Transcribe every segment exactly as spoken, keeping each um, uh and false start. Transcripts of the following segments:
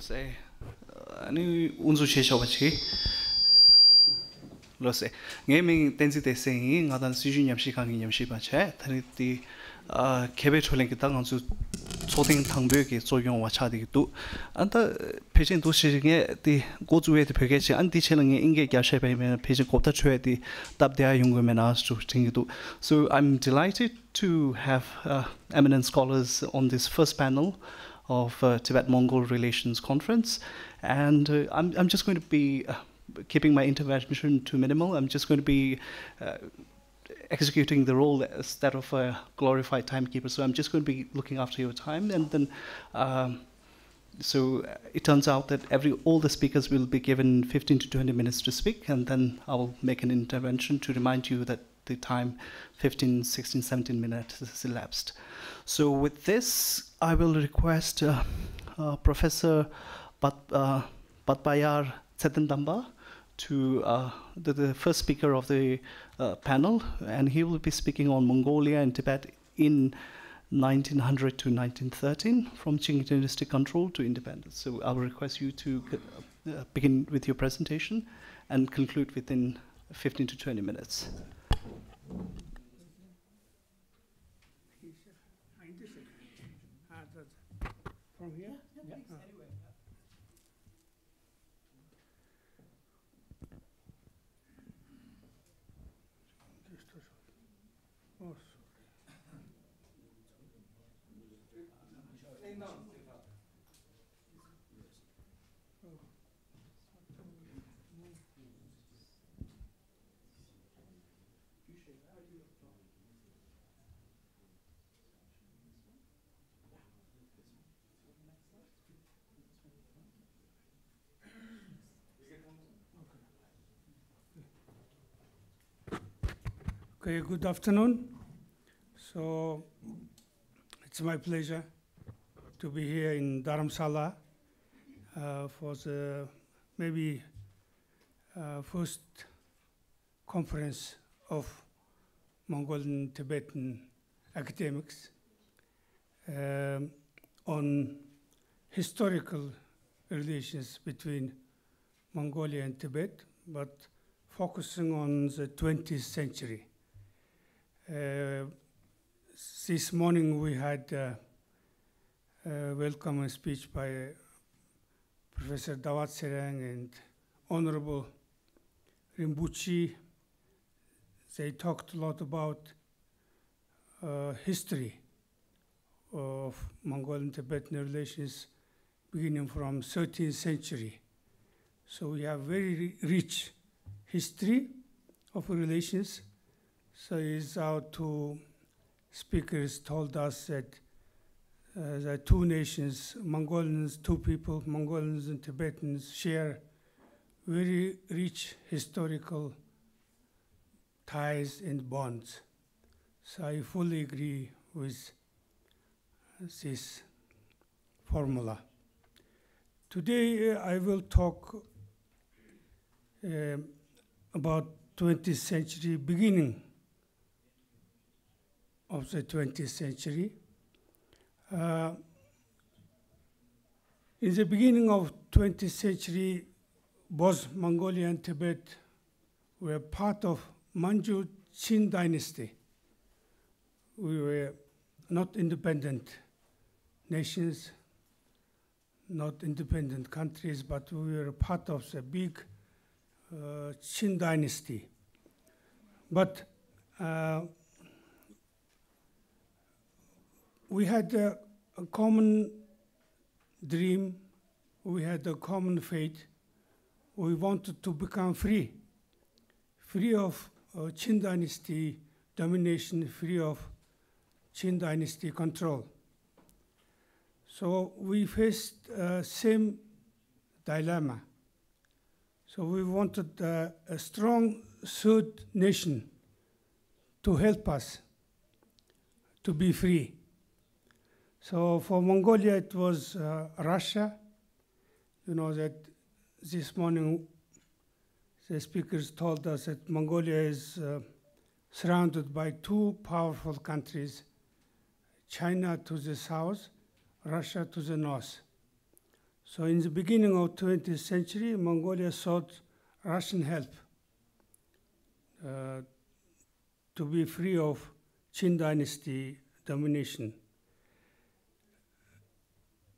So I'm delighted to have uh, eminent scholars on this first panel of uh, Tibet-Mongol Relations Conference, and uh, I'm, I'm just going to be uh, keeping my intervention to minimal. I'm just going to be uh, executing the role as that of a glorified timekeeper, so I'm just going to be looking after your time, and then um, so it turns out that every all the speakers will be given fifteen to twenty minutes to speak, and then I'll make an intervention to remind you that the time fifteen, sixteen, seventeen minutes has elapsed. So with this, I will request uh, uh, Professor Bat, uh, Batbayar Tsedendamba to uh, the, the first speaker of the uh, panel, and he will be speaking on Mongolia and Tibet in nineteen hundred to nineteen thirteen, from Qing Dynasty control to independence. So I will request you to uh, begin with your presentation and conclude within fifteen to twenty minutes. From here? Yeah, yeah. Please, oh. Anyway. Oh, sorry. Okay, good afternoon. So it's my pleasure to be here in Dharamsala uh, for the maybe uh, first conference of Mongolian Tibetan academics um, on historical relations between Mongolia and Tibet, but focusing on the twentieth century. Uh, this morning we had a uh, uh, welcome speech by uh, Professor Dawat Serang and Honorable Rinpoche. They talked a lot about uh, history of Mongolian Tibetan relations beginning from thirteenth century. So we have very rich history of relations. So it's our two speakers told us that uh, the two nations, Mongolians, two people, Mongolians and Tibetans, share very rich historical ties and bonds. So I fully agree with this formula. Today uh, I will talk uh, about twentieth century beginning of the twentieth century. Uh, in the beginning of twentieth century, both Mongolia and Tibet were part of Manchu Qing Dynasty. We were not independent nations, not independent countries, but we were part of the big uh, Qing Dynasty. But uh, we had a, a common dream, we had a common fate. We wanted to become free, free of uh, Qing Dynasty domination, free of Qing Dynasty control. So we faced the uh, same dilemma. So we wanted uh, a strong third nation to help us to be free. So for Mongolia, it was uh, Russia. You know that this morning the speakers told us that Mongolia is uh, surrounded by two powerful countries, China to the south, Russia to the north. So in the beginning of twentieth century, Mongolia sought Russian help uh, to be free of Qing Dynasty domination.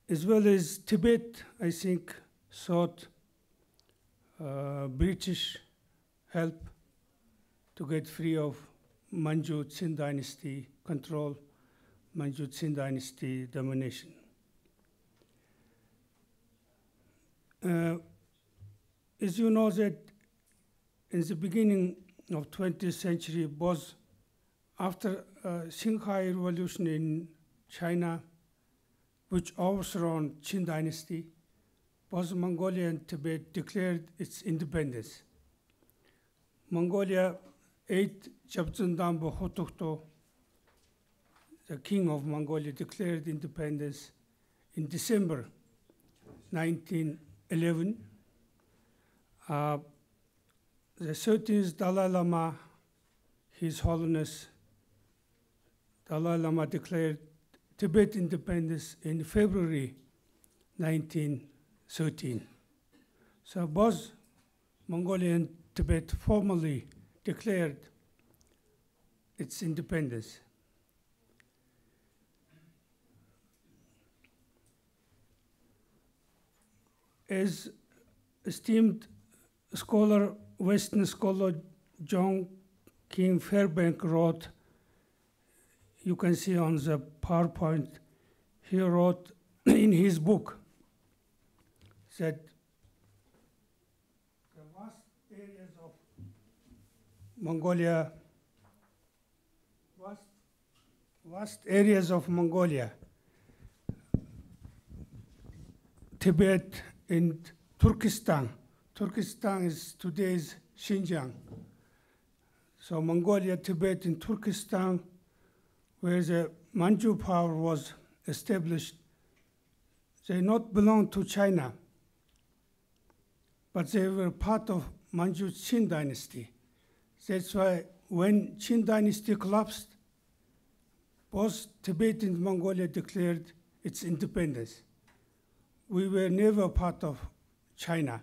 As well as Tibet, I think, sought uh, British help to get free of Manchu Qing Dynasty control, Manchu Qing Dynasty domination. Uh, as you know that in the beginning of twentieth century, both after uh, Xinhai Revolution in China, which overthrew Qing Dynasty, both Mongolia and Tibet declared its independence. Mongolia eighth Jebtsun Damba Khutuktu, the king of Mongolia, declared independence in December nineteen eleven. Uh, the thirteenth Dalai Lama, His Holiness Dalai Lama, declared Tibet independence in February nineteen thirteen. So both Mongolia and Tibet formally declared its independence. As esteemed scholar, Western scholar John King Fairbank wrote, you can see on the PowerPoint, he wrote in his book that the vast areas of Mongolia, vast, vast areas of Mongolia, Tibet and Turkestan. Turkestan is today's Xinjiang. So Mongolia, Tibet, and Turkestan, where the Manchu power was established, they not belonged to China, but they were part of Manchu Qing Dynasty. That's why when Qing Dynasty collapsed, both Tibet and Mongolia declared its independence. We were never part of China.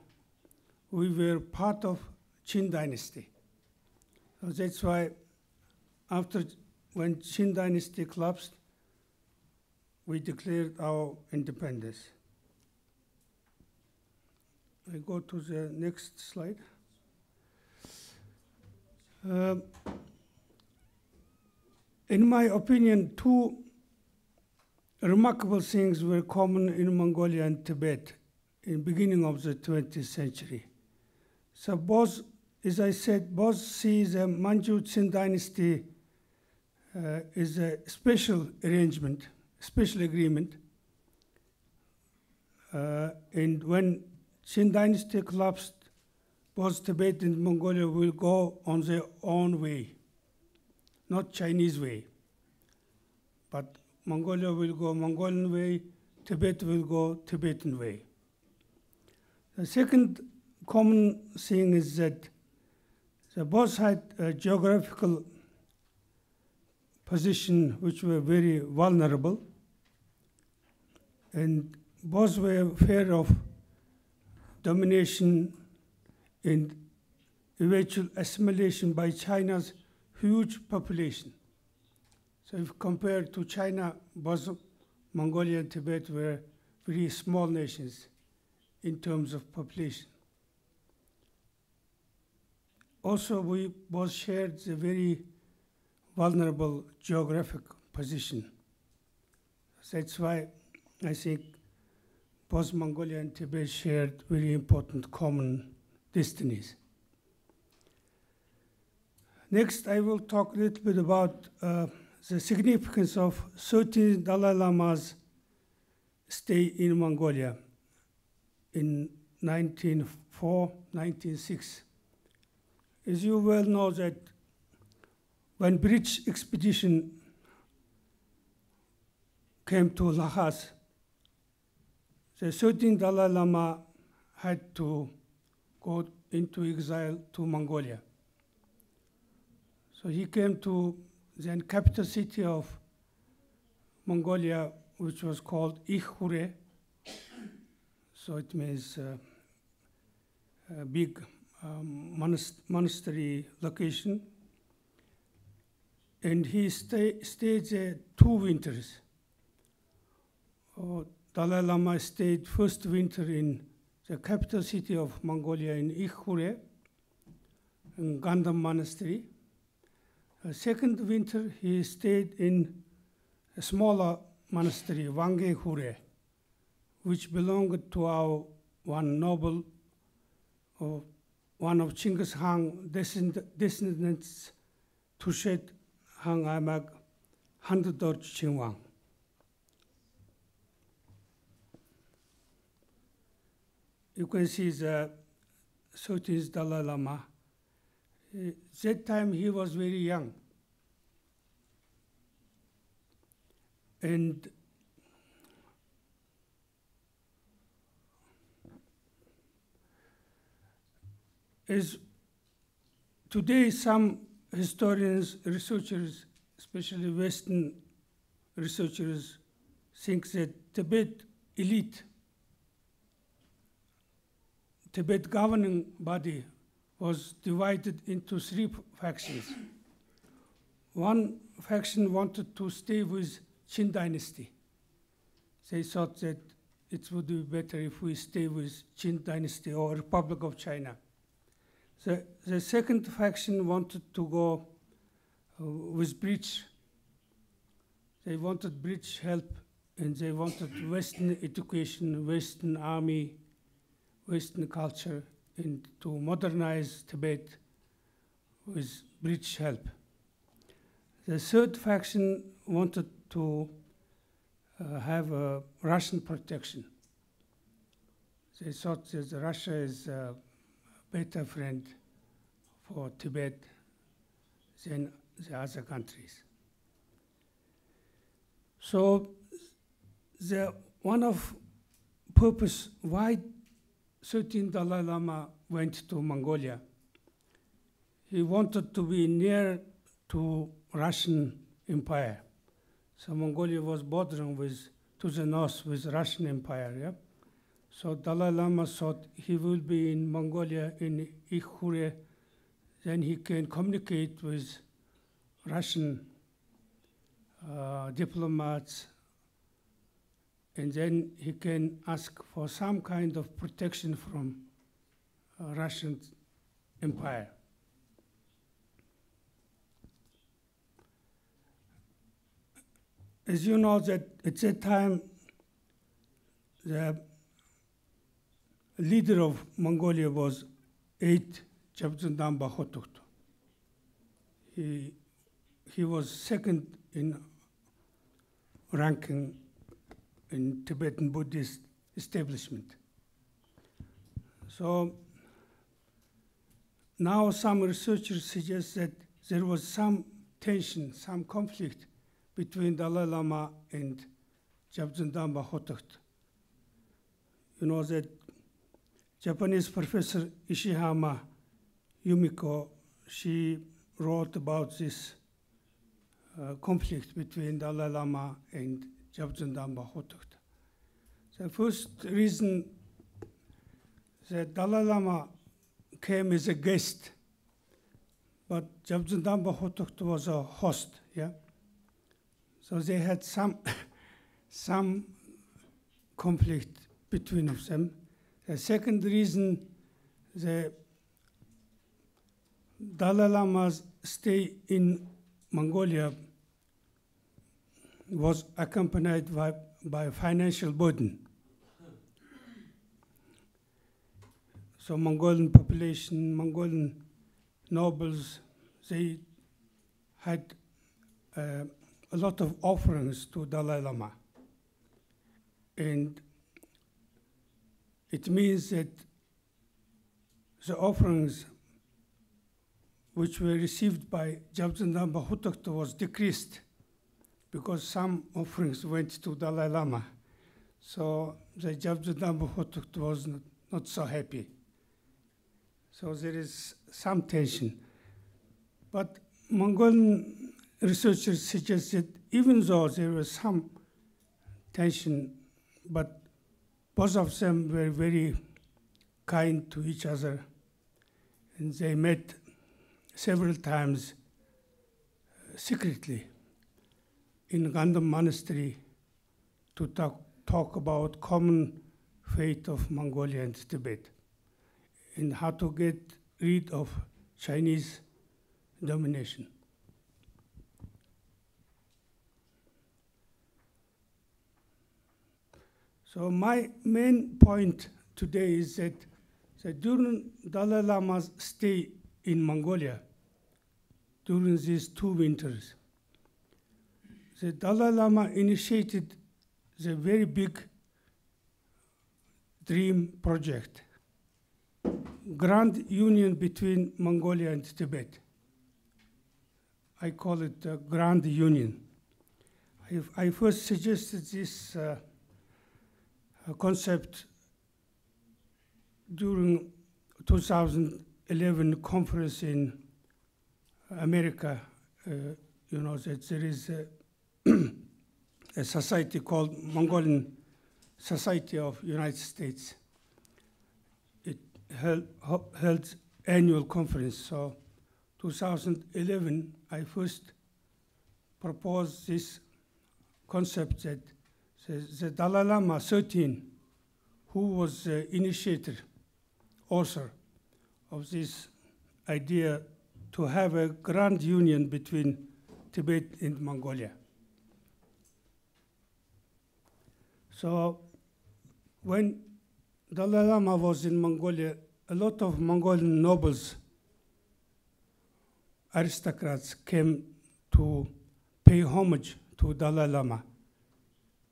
We were part of Qing Dynasty. So that's why after when Qing Dynasty collapsed, we declared our independence. I go to the next slide. Uh, in my opinion, two remarkable things were common in Mongolia and Tibet in the beginning of the twentieth century. So both, as I said, both see the Manchu Qing Dynasty Uh, is a special arrangement, special agreement. Uh, and when Qing Dynasty collapsed, both Tibet and Mongolia will go on their own way, not Chinese way. But Mongolia will go Mongolian way, Tibet will go Tibetan way. The second common thing is that they both had a geographical position which were very vulnerable, and both were fear of domination and eventual assimilation by China's huge population. So if compared to China, both Mongolia and Tibet were very small nations in terms of population. Also, we both shared the very vulnerable geographic position. That's why I think both Mongolia and Tibet shared very important common destinies. Next, I will talk a little bit about uh, the significance of thirteen Dalai Lama's stay in Mongolia in nineteen oh four, nineteen oh six. As you well know that when British expedition came to Lhasa, the thirteenth Dalai Lama had to go into exile to Mongolia. So he came to then capital city of Mongolia, which was called Ikh Khüree. So it means uh, a big um, monast monastery location. And he stay, stayed uh, two winters. Oh, Dalai Lama stayed first winter in the capital city of Mongolia in Ikh Khüree, in Gandam Monastery. Uh, second winter, he stayed in a smaller monastery, Wangehure, which belonged to our one noble, or one of Chinggis Khan descendants, Tushet Khan Amak, Handor Chinwang. You can see the thirteenth Dalai Lama. At that time, he was very young. And as today, some historians, researchers, especially Western researchers, think that Tibet elite, Tibet governing body was divided into three factions. One faction wanted to stay with Qing Dynasty. They thought that it would be better if we stay with Qing Dynasty or Republic of China. The, the second faction wanted to go uh, with British. They wanted British help, and they wanted Western education, Western army, Western culture, and to modernize Tibet with British help. The third faction wanted to uh, have uh, Russian protection. They thought that Russia is a better friend for Tibet than the other countries. So the one of purpose why thirteenth Dalai Lama went to Mongolia. He wanted to be near to Russian Empire. So Mongolia was bordering with, to the north with Russian Empire. Yeah? So Dalai Lama thought he will be in Mongolia, in Ikh Khüree, then he can communicate with Russian uh, diplomats, and then he can ask for some kind of protection from uh, Russian Empire. As you know, that at that time, the leader of Mongolia was eighth Jebtsun Damba Khutuktu. He, he was second in ranking in Tibetan Buddhist establishment. So now some researchers suggest that there was some tension, some conflict between Dalai Lama and Jebtsundamba Khutuktu. You know that Japanese professor Ishihama Yumiko, she wrote about this uh, conflict between Dalai Lama and Jebtsundamba Khutuktu. The first reason that Dalai Lama came as a guest, but Jebtsundamba Khutuktu was a host, yeah? So they had some, some conflict between of them. The second reason, the Dalai Lama's stay in Mongolia was accompanied by, by financial burden. So Mongolian population, Mongolian nobles, they had uh, a lot of offerings to Dalai Lama. And it means that the offerings which were received by Jebtsundamba Khutuktu was decreased, because some offerings went to Dalai Lama. So the Jebtsundamba Khutuktu was not, not so happy. So there is some tension. But Mongolian researchers suggest that even though there was some tension, but Both of them were very kind to each other, and they met several times uh, secretly in Gandam Monastery to talk, talk about common fate of Mongolia and Tibet, and how to get rid of Chinese domination. So my main point today is that, that during Dalai Lama's stay in Mongolia, during these two winters, the Dalai Lama initiated the very big dream project, grand union between Mongolia and Tibet. I call it the grand union. I, I first suggested this uh, concept during two thousand eleven conference in America. Uh, you know that there is a, a society called Mongolian Society of United States. It held, held annual conference. So two thousand eleven, I first proposed this concept that the, the Dalai Lama the thirteenth, who was the initiator, author of this idea to have a grand union between Tibet and Mongolia. So when Dalai Lama was in Mongolia, a lot of Mongolian nobles, aristocrats came to pay homage to Dalai Lama.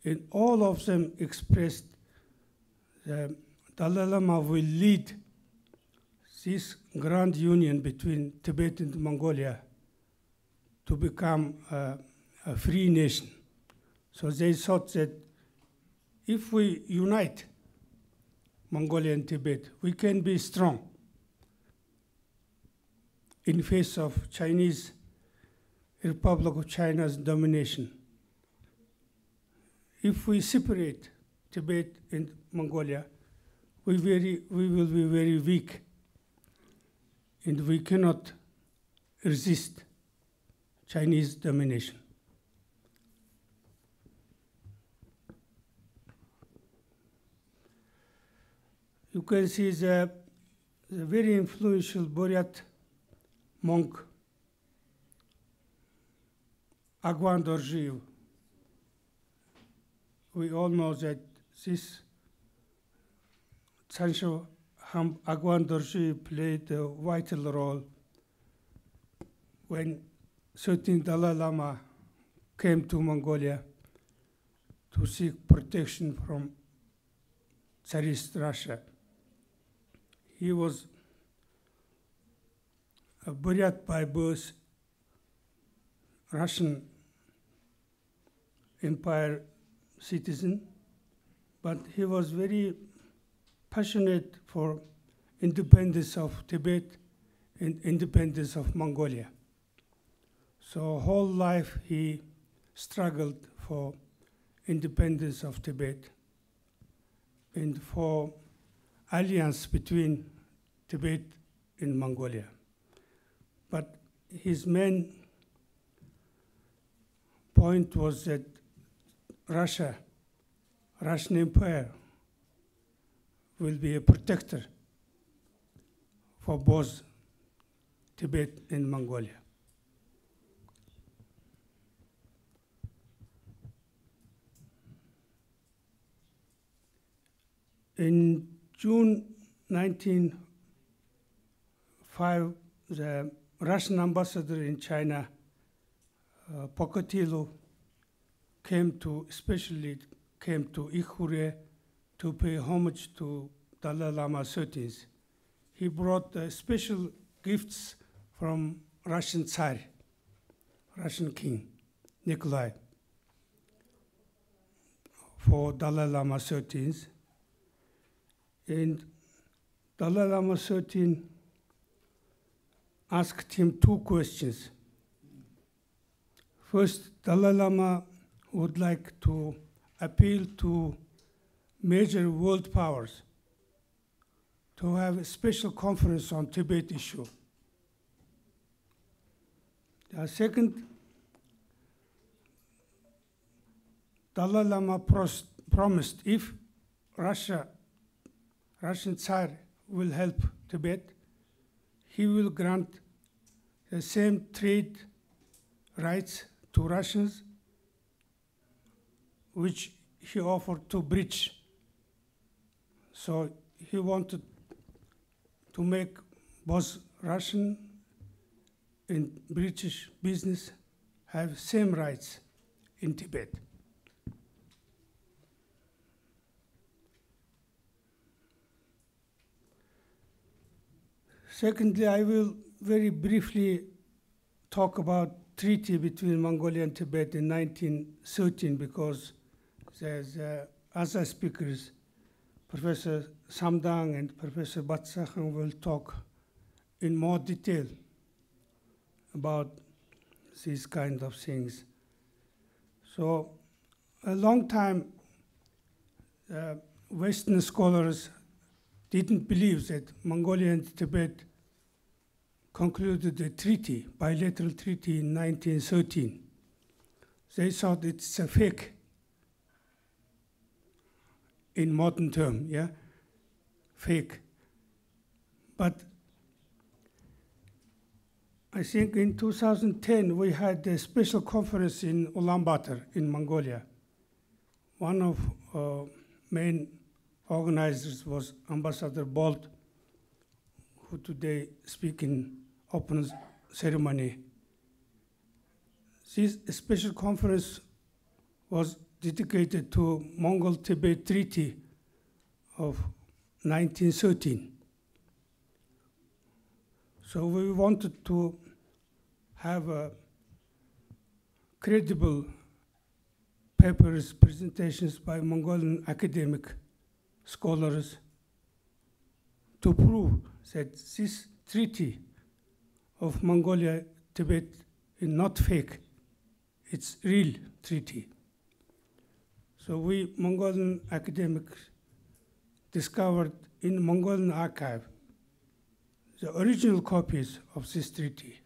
And all of them expressed that Dalai Lama will lead this grand union between Tibet and Mongolia to become a, a free nation. So they thought that if we unite Mongolia and Tibet, we can be strong in face of Chinese Republic of China's domination. If we separate Tibet and Mongolia, we, very, we will be very weak, and we cannot resist Chinese domination. You can see the, the very influential Buryat monk, Agwan Dorjeev. We all know that this Sancho Agwan Dorjeev played a vital role when thirteenth Dalai Lama came to Mongolia to seek protection from Tsarist Russia. He was a Buryat by birth, Russian Empire citizen, but he was very passionate for independence of Tibet and independence of Mongolia. So whole life he struggled for independence of Tibet and for alliance between Tibet and Mongolia. But his main point was that Russia, Russian Empire, will be a protector for both Tibet and Mongolia. In June nineteen oh five, the Russian ambassador in China, uh, Pokotilo, came to, especially came to Ikh Khüree to pay homage to Dalai Lama the thirteenth. He brought uh, special gifts from Russian Tsar, Russian King, Nikolai, for Dalai Lama the thirteenth. And Dalai Lama the thirteenth asked him two questions. First, Dalai Lama would like to appeal to major world powers to have a special conference on Tibet issue. The second, Dalai Lama pros promised if Russia, Russian Tsar will help Tibet, he will grant the same trade rights to Russians which he offered to British. So he wanted to make both Russian and British business have same rights in Tibet. Secondly, I will very briefly talk about treaty between Mongolia and Tibet in nineteen thirteen, because there's uh, other speakers, Professor Samdang and Professor Batsaikhan, will talk in more detail about these kind of things. So a long time, uh, Western scholars didn't believe that Mongolia and Tibet concluded a treaty, bilateral treaty in nineteen thirteen. They thought it's a fake in modern term, yeah? Fake. But I think in two thousand ten, we had a special conference in Ulaanbaatar in Mongolia. One of uh, main organizers was Ambassador Bogd, who today speaks in open ceremony. This special conference was dedicated to Mongol-Tibet Treaty of nineteen thirteen. So we wanted to have a credible papers, presentations by Mongolian academic scholars to prove that this treaty of Mongolia-Tibet is not fake, it's real treaty. So we Mongolian academics discovered in the Mongolian archive the original copies of this treaty,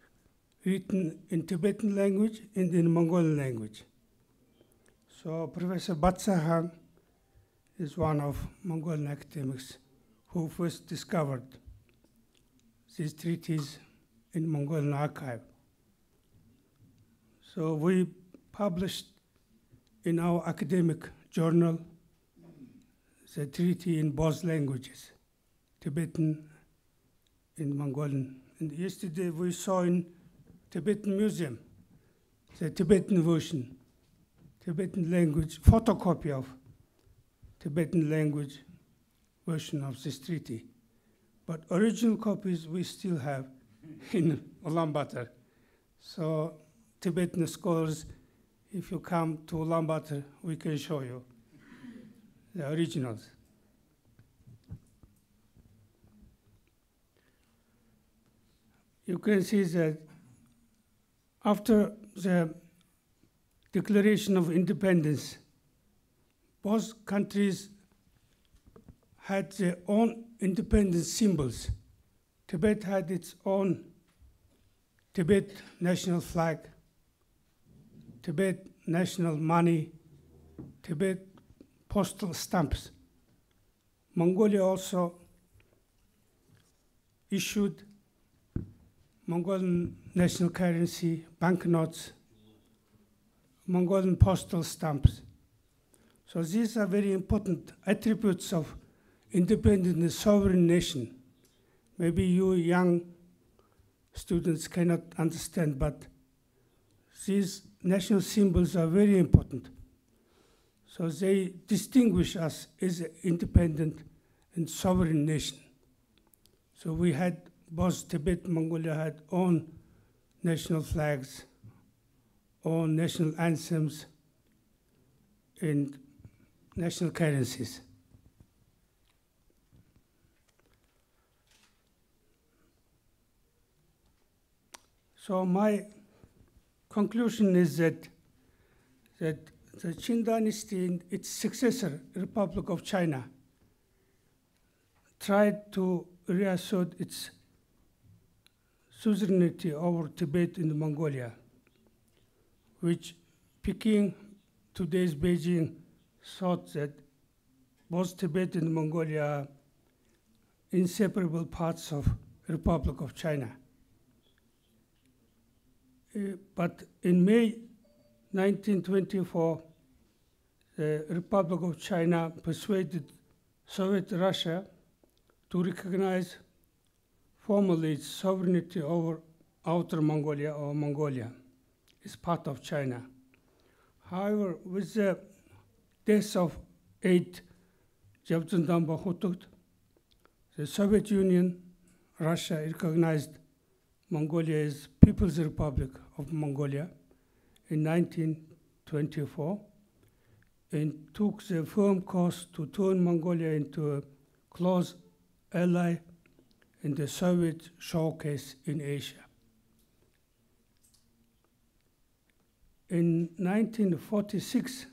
written in Tibetan language and in Mongolian language. So Professor Batsaikhan is one of Mongolian academics who first discovered these treaties in Mongolian archive. So we published in our academic journal the treaty in both languages, Tibetan and Mongolian. And yesterday we saw in Tibetan Museum the Tibetan version, Tibetan language, photocopy of Tibetan language version of this treaty. But original copies we still have in Ulaanbaatar. So Tibetan scholars, if you come to Ulaanbaatar, we can show you the originals. You can see that after the Declaration of Independence, both countries had their own independent symbols. Tibet had its own Tibet national flag, Tibet national money, Tibet postal stamps. Mongolia also issued Mongolian national currency, banknotes, Mongolian postal stamps. So these are very important attributes of independent and sovereign nation. Maybe you young students cannot understand, but these national symbols are very important. So they distinguish us as an independent and sovereign nation. So we had, both Tibet and Mongolia had own national flags, own national anthems, and national currencies. So my conclusion is that, that the Qing Dynasty and its successor, Republic of China, tried to reassert its suzerainty over Tibet and Mongolia, which Peking, today's Beijing, thought that both Tibet and Mongolia are inseparable parts of the Republic of China. Uh, but in May nineteen twenty-four, the Republic of China persuaded Soviet Russia to recognize formally its sovereignty over Outer Mongolia or Mongolia as part of China. However, with the death of eight Jebtsun Damba Khutuktu, the Soviet Union, Russia recognized Mongolia as People's Republic of Mongolia in nineteen twenty-four and took the firm course to turn Mongolia into a close ally in the Soviet showcase in Asia. In nineteen forty-six,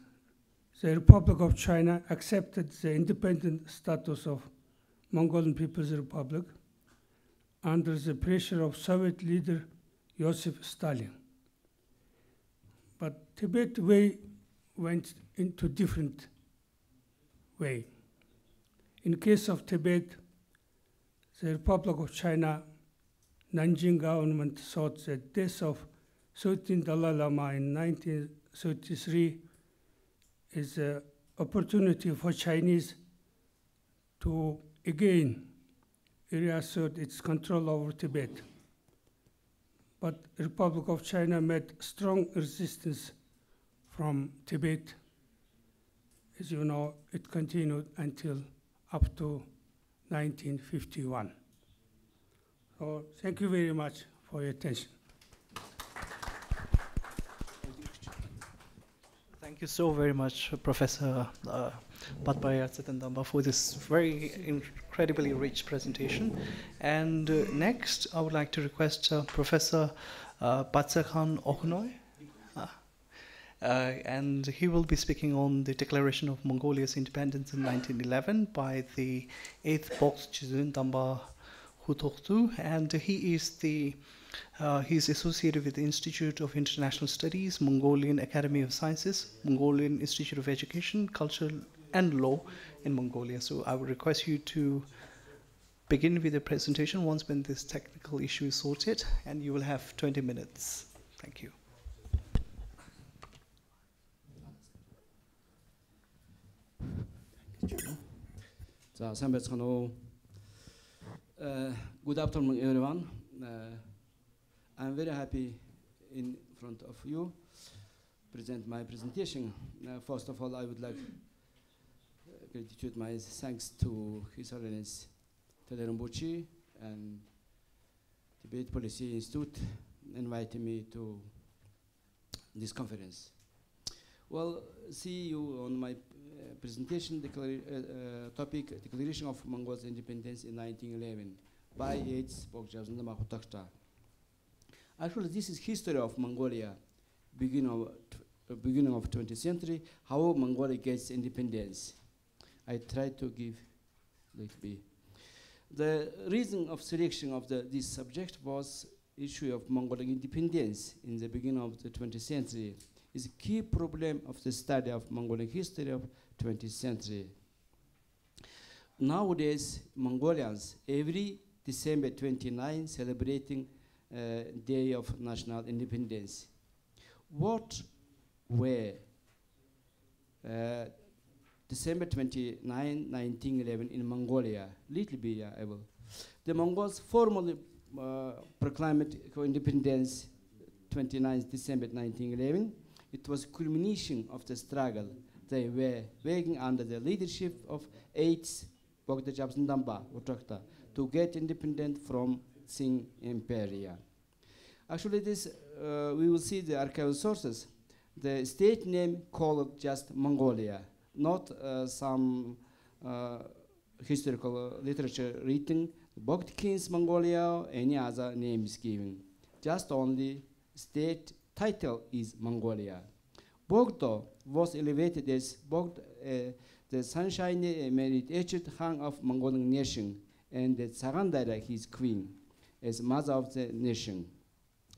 the Republic of China accepted the independent status of Mongolian People's Republic under the pressure of Soviet leader Joseph Stalin. But Tibet way went into different way. In case of Tibet, the Republic of China, Nanjing government thought the death of thirteenth Dalai Lama in nineteen thirty-three is an opportunity for Chinese to again reassert its control over Tibet. But the Republic of China met strong resistance from Tibet. As you know, it continued until up to nineteen fifty-one. So thank you very much for your attention. Thank you so very much, Professor uh, Batbayar Tsedendamba, for this very incredibly rich presentation. And uh, next, I would like to request uh, Professor uh, Batsaikhan Ookhnoi, uh, uh, and he will be speaking on the Declaration of Mongolia's Independence in nineteen eleven by the eighth Bogd Jebtsun Damba Khutuktu, and he is the Uh, he is associated with the Institute of International Studies, Mongolian Academy of Sciences, Mongolian Institute of Education, Culture and Law in Mongolia. So I would request you to begin with the presentation once when this technical issue is sorted, and you will have twenty minutes. Thank you. Uh, good afternoon, everyone. Uh, I'm very happy in front of you present my presentation. Uh, first of all, I would like uh, gratitude my thanks to His Holiness Tedder Rinpoche and Tibet Policy Institute inviting me to this conference. Well, see you on my uh, presentation declara uh, uh, topic, Declaration of Mongolia's Independence in nineteen eleven by its Bogd Jebtsun Damba Khutuktu. Actually, this is history of Mongolia, beginning of, uh, beginning of twentieth century, how Mongolia gets independence. I try to give, let be. The reason of selection of the, this subject was issue of Mongolian independence in the beginning of the twentieth century. It's a key problem of the study of Mongolian history of twentieth century. Nowadays, Mongolians, every December twenty-ninth, celebrating Uh, Day of National Independence. What were uh, December twenty-ninth, nineteen eleven in Mongolia? Little bit, uh, I will. The Mongols formally uh, proclaimed independence twenty-ninth December nineteen eleven. It was culmination of the struggle. They were working under the leadership of eighth Bogd Jebtsun Damba Khutuktu to get independent from Qing Empire. Actually, this uh, we will see the archival sources. The state name called just Mongolia, not uh, some uh, historical literature written Bogd King's Mongolia, any other names given. Just only state title is Mongolia. Bogdo was elevated as Bogd, uh, the sunshiny married aged Khan of Mongolian nation, and the Tsagandara, his queen, as mother of the nation.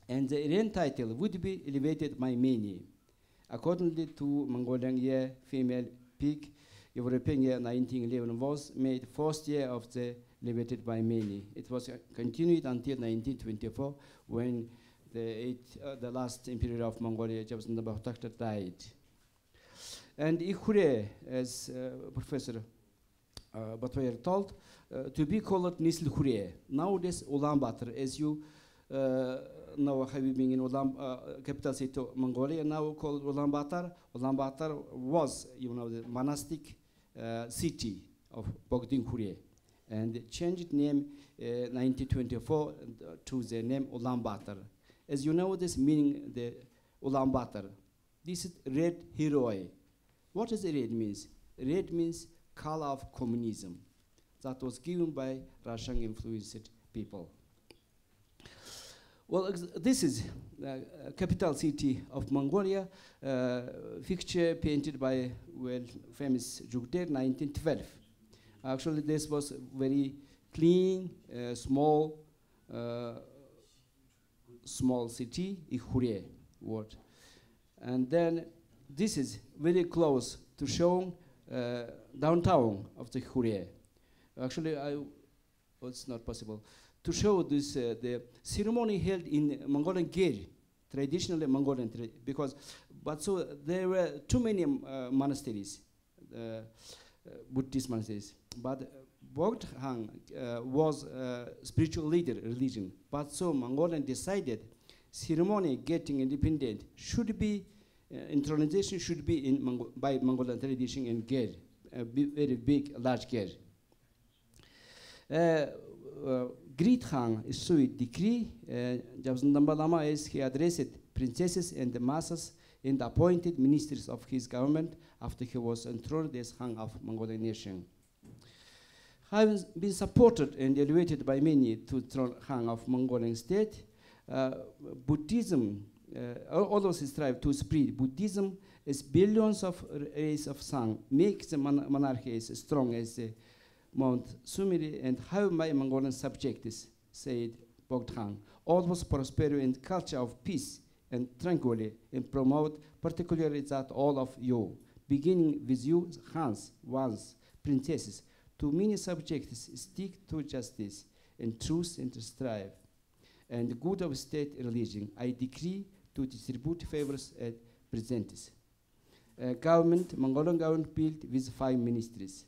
And the Iranian title would be elevated by many. Accordingly to Mongolian year, female peak, European year nineteen eleven was made first year of the elevated by many. It was uh, continued until nineteen twenty-four when the, eight, uh, the last emperor of Mongolia, Jebtsundamba Khutuktu, died. And Ikh Khüree, as uh, Professor uh, Batbayar told, uh, to be called Niislel Khüree. Nowadays, Ulaanbaatar, as you uh, now having been in Ulan, uh, capital city of Mongolia, now called Ulaanbaatar. Ulaanbaatar was, you know, the monastic uh, city of Bogd Khüree, and changed name uh, nineteen twenty-four to the name Ulaanbaatar. As you know, this meaning the Ulaanbaatar. This is red heroine. What does red means? Red means color of communism, that was given by Russian influenced people. Well, ex this is the uh, capital city of Mongolia, uh, picture painted by well famous Jugder, nineteen twelve. Actually, this was very clean, uh, small, uh, small city, Ikh Khüree word. And then this is very close to showing uh, downtown of the Khüree. Actually, I well, it's not possible to show this, uh, the ceremony held in Mongolian gear, traditionally Mongolian, tra because, but so there were too many uh, monasteries, uh, uh, Buddhist monasteries, but uh, Bogd Han uh, was uh, spiritual leader, religion, but so Mongolian decided ceremony getting independent should be, uh, internalization should be in Mongo by Mongolian tradition in gear, a very big, large gear. Uh, uh, Great Khan issued decree, Jebtsun Damba as he addressed princesses and the masses and appointed ministers of his government after he was enthroned as Khan of Mongolian nation. Having been supported and elevated by many to throne Khan of Mongolian state, uh, Buddhism, uh, all those who strive to spread Buddhism as billions of rays of sun, make the mon monarchy as strong as the Mount Sumeri and how my Mongolian subjects, said Bogd Khan, always prosper in culture of peace and tranquility and promote particularly that all of you, beginning with you, Khans, ones, princesses, to many subjects stick to justice and truth and strive, and good of state religion, I decree to distribute favors at present. Uh, government, Mongolian government built with five ministries.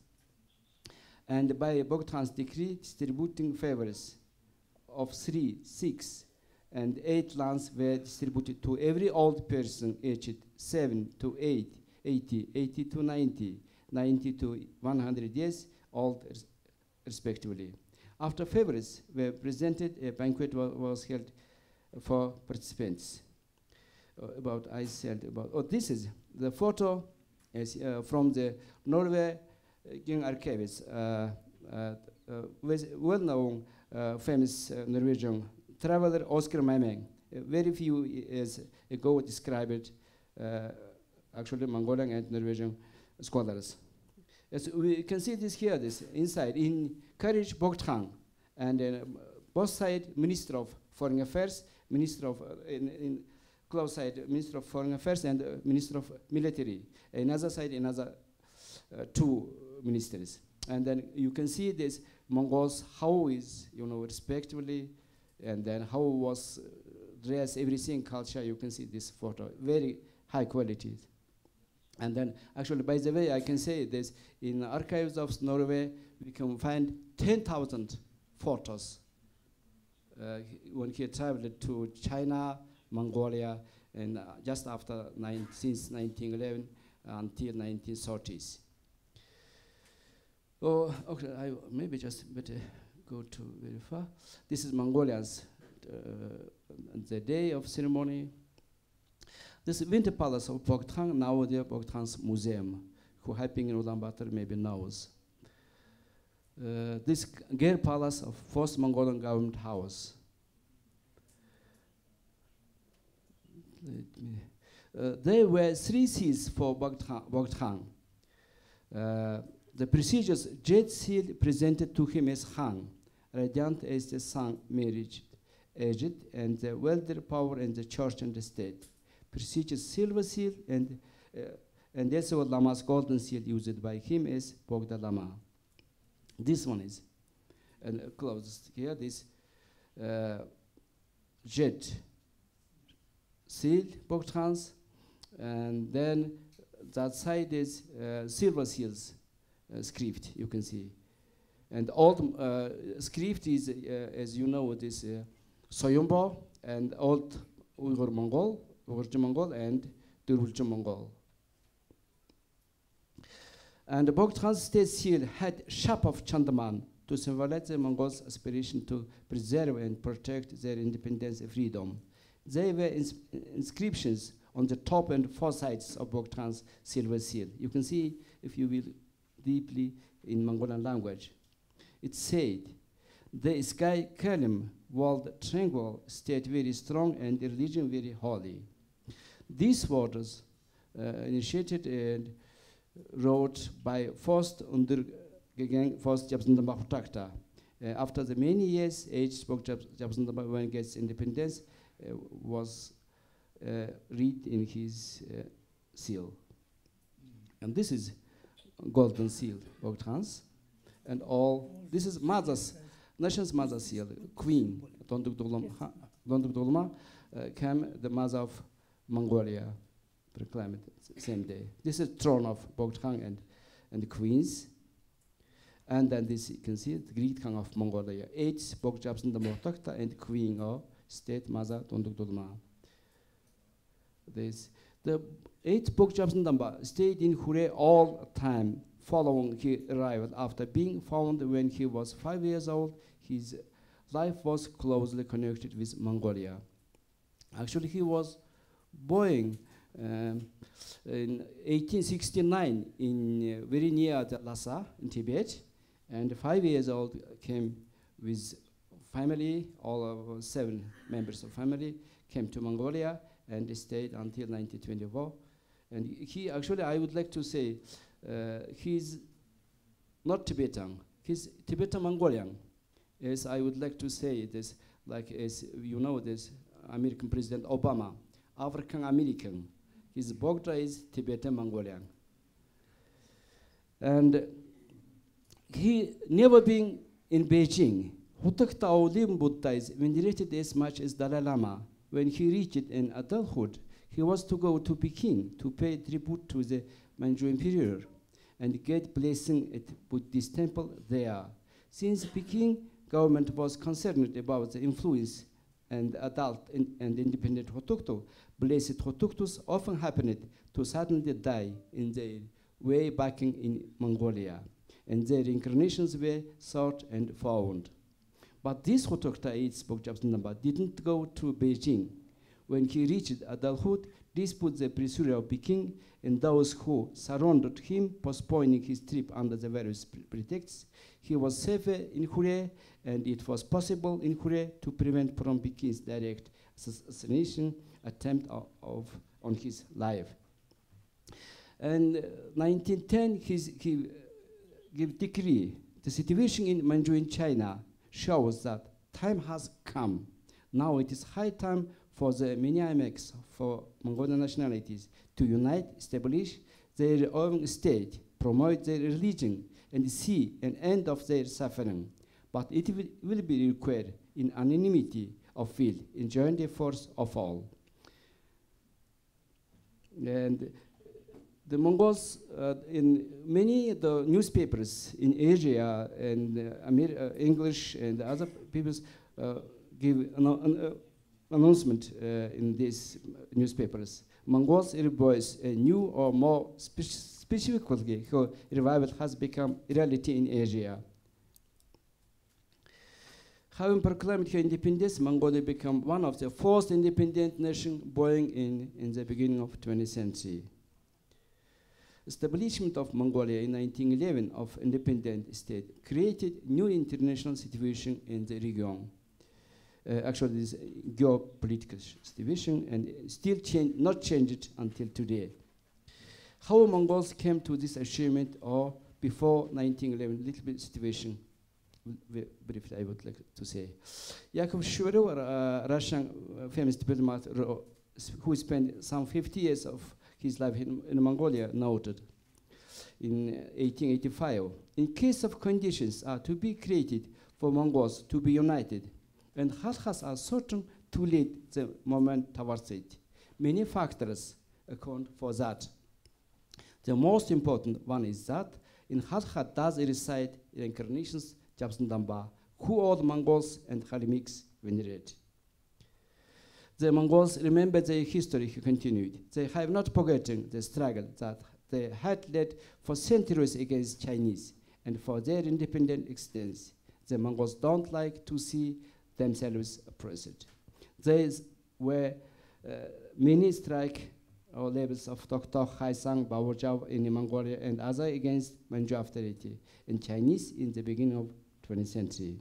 And by Bogd Khan's decree, distributing favors of three, six, and eight lands were distributed to every old person aged seven to eight, eighty, eighty to ninety, ninety to one hundred years old, res respectively. After favors were presented, a banquet wa was held for participants. Uh, about I said about. Oh, this is the photo as, uh, from the Norway. King Archives, uh, uh, uh, well-known, uh, famous uh, Norwegian traveler Oscar Mameng. Uh, very few years ago described uh, actually Mongolian and Norwegian scholars. As we can see this here, this inside in Courage Bogd Khan, and uh, both side Minister of Foreign Affairs, Minister of uh, in, in close side Minister of Foreign Affairs and uh, Minister of Military. Another side, another uh, two. Ministries, and then you can see this Mongols how is you know respectively, and then how was uh, dress, everything, culture. You can see this photo, very high quality. And then actually, by the way, I can say this in archives of Norway, we can find ten thousand photos uh, when he traveled to China, Mongolia, and uh, just after nine, since nineteen eleven until nineteen thirties. Oh, okay, I maybe just better go to very far. This is Mongolians, uh, the day of ceremony. This winter palace of Bogd Khan, now the Bogd Khan's museum, who happening in Ulaanbaatar maybe knows. Uh, this Gare Palace of first Mongolian government house. Let me uh, there were three C's for Bogd Khan. Uh, the prestigious Jet Seal presented to him as Khan, radiant as the sun, marriage, aged, and the worldly power and the church and the state. Prestigious Silver Seal and uh, and also Lama's golden seal used by him is Bogd Lama. This one is and uh, closed here. This uh, Jet Seal Bogd Khans, and then that side is uh, Silver Seals uh, script. You can see, and old uh, script is, uh, as you know, it is uh, Soyombo and old Uyghur Mongol, Uyghur Mongol, and Durulj Mongol. And the Bogd Khan's state seal had shape of Chandaman to symbolize the Mongols' aspiration to preserve and protect their independence and freedom. There were ins inscriptions on the top and four sides of Bogd Khan's silver seal. You can see, if you will, deeply in Mongolian language. It said, "The sky column, world triangle, state very strong and religion very holy." These words uh, initiated and wrote by first Undergang, first Jebtsundamba Khutuktu. After the many years, age spoke Jebtsundamba when gets independence uh, was uh, read in his uh, seal, and this is golden seal Bogd Khan's, and all this is mother's nation's mother seal queen Tondogdolma uh, came the mother of Mongolia. Proclaimed same day. This is throne of Bogd Khan and and the queens, and then this you can see the great Khan of Mongolia, eight Bogd Jebtsun Damba and Queen of State Mother Tondogdolma. This the eight Bogd Jebtsun Damba stayed in Khüree all time following his arrival. After being found when he was five years old, his life was closely connected with Mongolia. Actually, he was born. Um, in eighteen sixty-nine, in uh, very near the Lhasa in Tibet, and five years old came with family. All of seven members of family came to Mongolia and stayed until nineteen twenty-four. And he actually, I would like to say, uh, he's not Tibetan. He's Tibetan-Mongolian, as I would like to say this, like as you know, this American President Obama, African-American. His Bogd is Tibetan-Mongolian. And he never been in Beijing. Khutuktu Aulim Buddha is venerated as much as Dalai Lama. When he reached an adulthood, he was to go to Peking to pay tribute to the Manchu Emperor and get blessing at Buddhist temple there. Since Peking government was concerned about the influence and adult in, and independent Khutuktu, blessed Khutuktus often happened to suddenly die in their way back in Mongolia, and their reincarnations were sought and found. But this Khutuktu eighth Bogd Jebtsun Damba didn't go to Beijing. When he reached adulthood, this put the pressure of Peking and those who surrounded him, postponing his trip under the various pre pretexts. He was safer in Khüree, and it was possible in Khüree to prevent from Peking's direct assassination attempt of, of, on his life. And uh, nineteen ten, his, he uh, gave decree. The situation in Manchurian China shows that time has come. Now it is high time for the many Amics for Mongolian nationalities to unite, establish their own state, promote their religion, and see an end of their suffering. But it will, will be required in anonymity of will, in joint efforts of all. And the Mongols, uh, in many of the newspapers in Asia and uh, Amer uh, English and other peoples uh, give an, an uh, announcement uh, in these newspapers. Mongols revoice a new or more specific Specifically, her revival has become reality in Asia. Having proclaimed her independence, Mongolia became one of the first independent nations born in, in the beginning of twentieth century. Establishment of Mongolia in nineteen eleven of independent state created new international situation in the region. uh, actually this geopolitical division, and still change, not changed until today. How Mongols came to this achievement or before nineteen eleven, little bit situation, briefly I would like to say. Yakov Shvarov, a Russian famous diplomat who spent some fifty years of his life in, in Mongolia, noted in eighteen eighty-five, in case of conditions are to be created for Mongols to be united, and Khalkhas are certain to lead the movement towards it. Many factors account for that. The most important one is that in Khalkha does reside reincarnations Jebtsun Damba, who all Mongols and Khalimiks venerate. The Mongols remember their history, he continued. They have not forgotten the struggle that they had led for centuries against Chinese and for their independent existence. The Mongols don't like to see themselves oppressed. There were uh, many strikes or levels of Tok Tok, Khaisang, Baburjau in Mongolia and others against Manchu authority and Chinese in the beginning of twentieth century.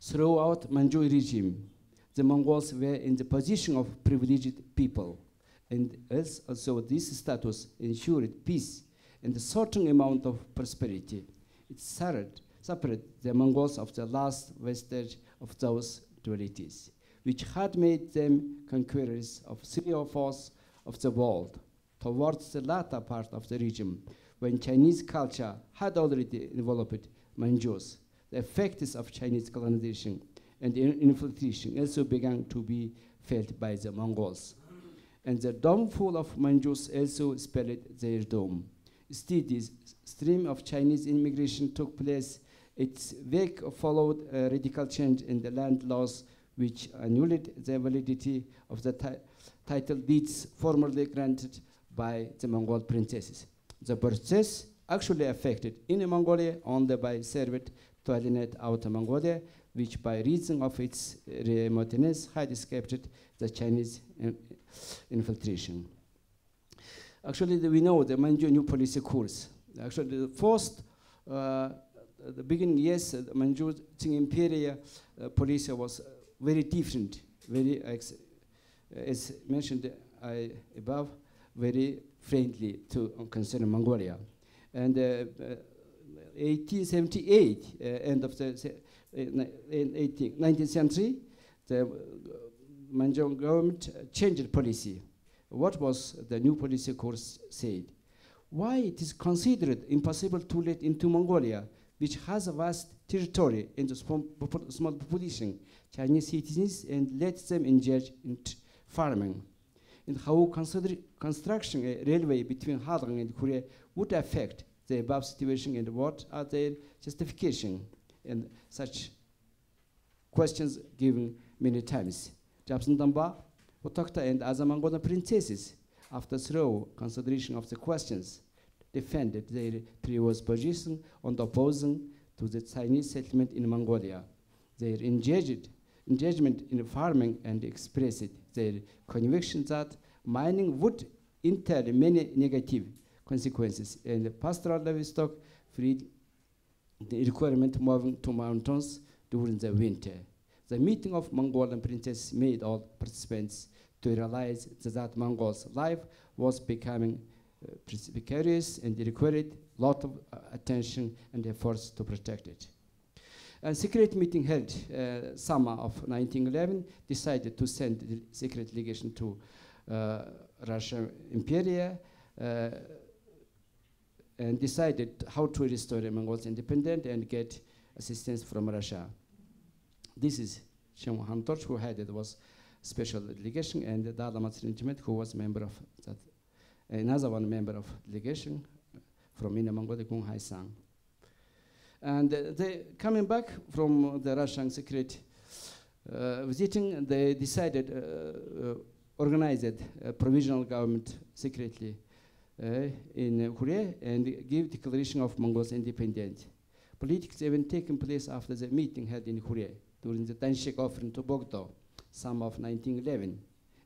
Throughout Manchu regime, the Mongols were in the position of privileged people, and as also this status ensured peace and a certain amount of prosperity. It separated the Mongols of the last vestige of those dualities, which had made them conquerors of three or four of the world. Towards the latter part of the region, when Chinese culture had already developed Manchus, the effects of Chinese colonization and infiltration also began to be felt by the Mongols. And the downfall of Manchus also spelled their doom. Still, this stream of Chinese immigration took place. Its wake followed a radical change in the land laws, which annulled the validity of the ti title deeds formerly granted by the Mongol princesses. The process actually affected Inner Mongolia only by served to alienate Outer Mongolia, which by reason of its remoteness had escaped the Chinese in infiltration. Actually, the, we know the Manchu new policy course. Actually, the first, uh, the beginning, yes, the Manchu Qing Imperial uh, policy was uh, very different, very, ex as mentioned uh, above, very friendly to uh, concerning Mongolia. And uh, uh, eighteen seventy-eight, uh, end of the nineteenth century, the Manchu government changed policy. What was the new policy course said? Why it is considered impossible to let into Mongolia, which has a vast territory and a small population, Chinese citizens, and let them engage in farming, and how construction a railway between Hadang and Korea would affect the above situation, and what are their justification, and such questions given many times. Jebtsun Damba, Khutuktu, and other Mongolian princesses, after thorough consideration of the questions, defended their previous position on the opposing to the Chinese settlement in Mongolia. They engaged engagement in farming and expressed their conviction that mining would entail many negative consequences, and pastoral livestock freed the requirement moving to mountains during the winter. The meeting of Mongolian princesses made all participants to realize that Mongols' life was becoming uh, precarious and required a lot of uh, attention and efforts to protect it. A secret meeting held uh, summer of nineteen eleven decided to send the secret legation to uh, Russian Imperial, uh, and decided how to restore Mongols' independence and get assistance from Russia. This is Shem Hamtorch, who headed was special delegation, and Dalai Lama who was member of that, another one member of delegation from Inner Mongolia, Kung Hai Sang. And uh, they coming back from the Russian secret uh, visiting, they decided uh, uh, organized a provisional government secretly Uh, in Korea and give declaration of Mongols' independence. Politics even taken place after the meeting held in Korea during the Danshik offering to Bogdo, summer of nineteen eleven,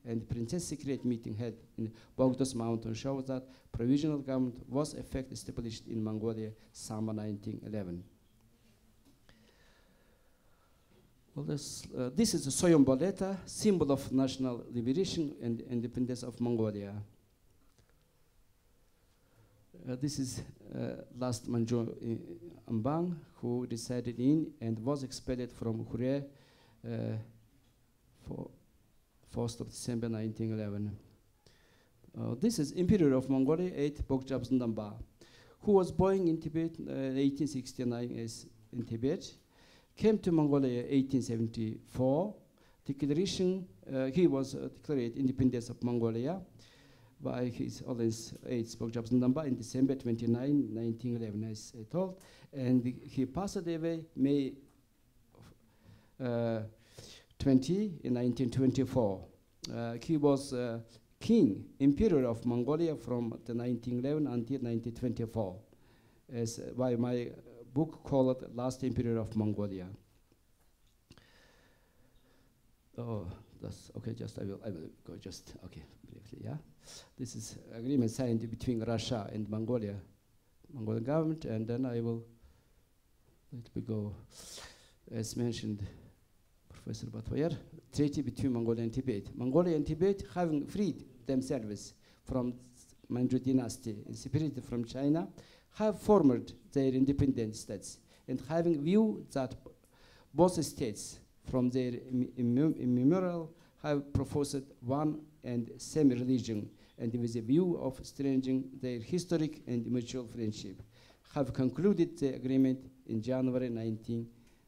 and Princess Secret meeting held in Bogdo's mountain showed that provisional government was in fact established in Mongolia, summer nineteen eleven. Well, this, uh, this is a Soyombo letter, symbol of national liberation and independence of Mongolia. Uh, this is uh, last Manchu uh, Ambang, who resided in and was expelled from Khüree uh, for first of December nineteen eleven. Uh, this is Emperor of Mongolia, eighth Bogd Jebtsun Damba, who was born in Tibet in uh, eighteen sixty-nine as in Tibet, came to Mongolia in eighteen seventy-four. Declaration, uh, he was uh, declared independence of Mongolia by his alliance eighth Bogd Jebtsun Damba in December twenty-ninth, nineteen eleven, as I told. And he passed away May uh, twenty in nineteen twenty-four. Uh, he was uh, King, Emperor of Mongolia from the nineteen eleven until nineteen twenty-four, as uh, by my uh, book called Last Emperor of Mongolia. Oh, that's okay, just I will, I will go just, okay, briefly, yeah. This is agreement signed between Russia and Mongolia, Mongolian government, and then I will, let me go, as mentioned, Professor Batbayar, treaty between Mongolia and Tibet. Mongolia and Tibet, having freed themselves from Manchu dynasty and separated from China, have formed their independent states, and having viewed that both states from their immemorial have professed one and same religion, and with a view of strengthening their historic and mutual friendship, have concluded the agreement in January nineteen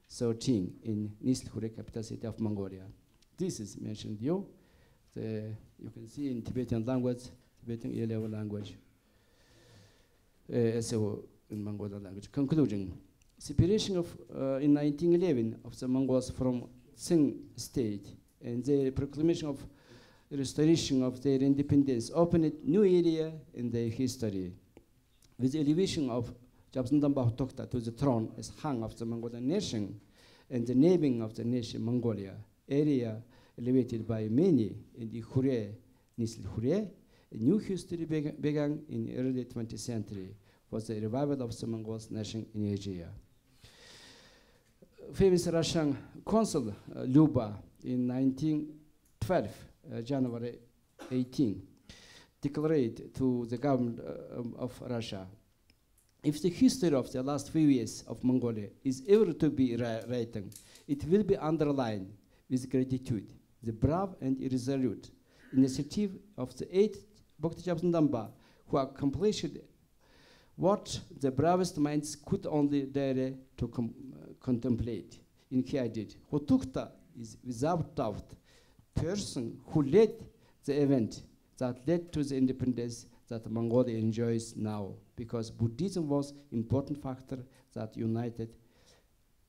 thirteen in Niislel Khüree, capital city of Mongolia. This is mentioned you. The, you can see in Tibetan language, Tibetan A-level language, uh, so in Mongolian language. Conclusion. Separation of, uh, in nineteen eleven of the Mongols from Qing state and the proclamation of restoration of their independence opened new area in their history. With elevation of Jebtsundamba Khutuktu to the throne as Han of the Mongolian nation, and the naming of the nation Mongolia, area elevated by many in the Khüree, Niislel Khüree, a new history beg began in early twentieth century, was the revival of the Mongols nation in Asia. Famous Russian consul uh, Lyuba in nineteen twelve, uh, January eighteenth, declared to the government uh, um, of Russia, if the history of the last few years of Mongolia is ever to be written, it will be underlined with gratitude, the brave and irresolute initiative of the eighth Bogd Jebtsun Damba, who accomplished what the bravest minds could only dare to com uh, contemplate. In he did. Khutuktu is without doubt the person who led the event that led to the independence that Mongolia enjoys now, because Buddhism was important factor that united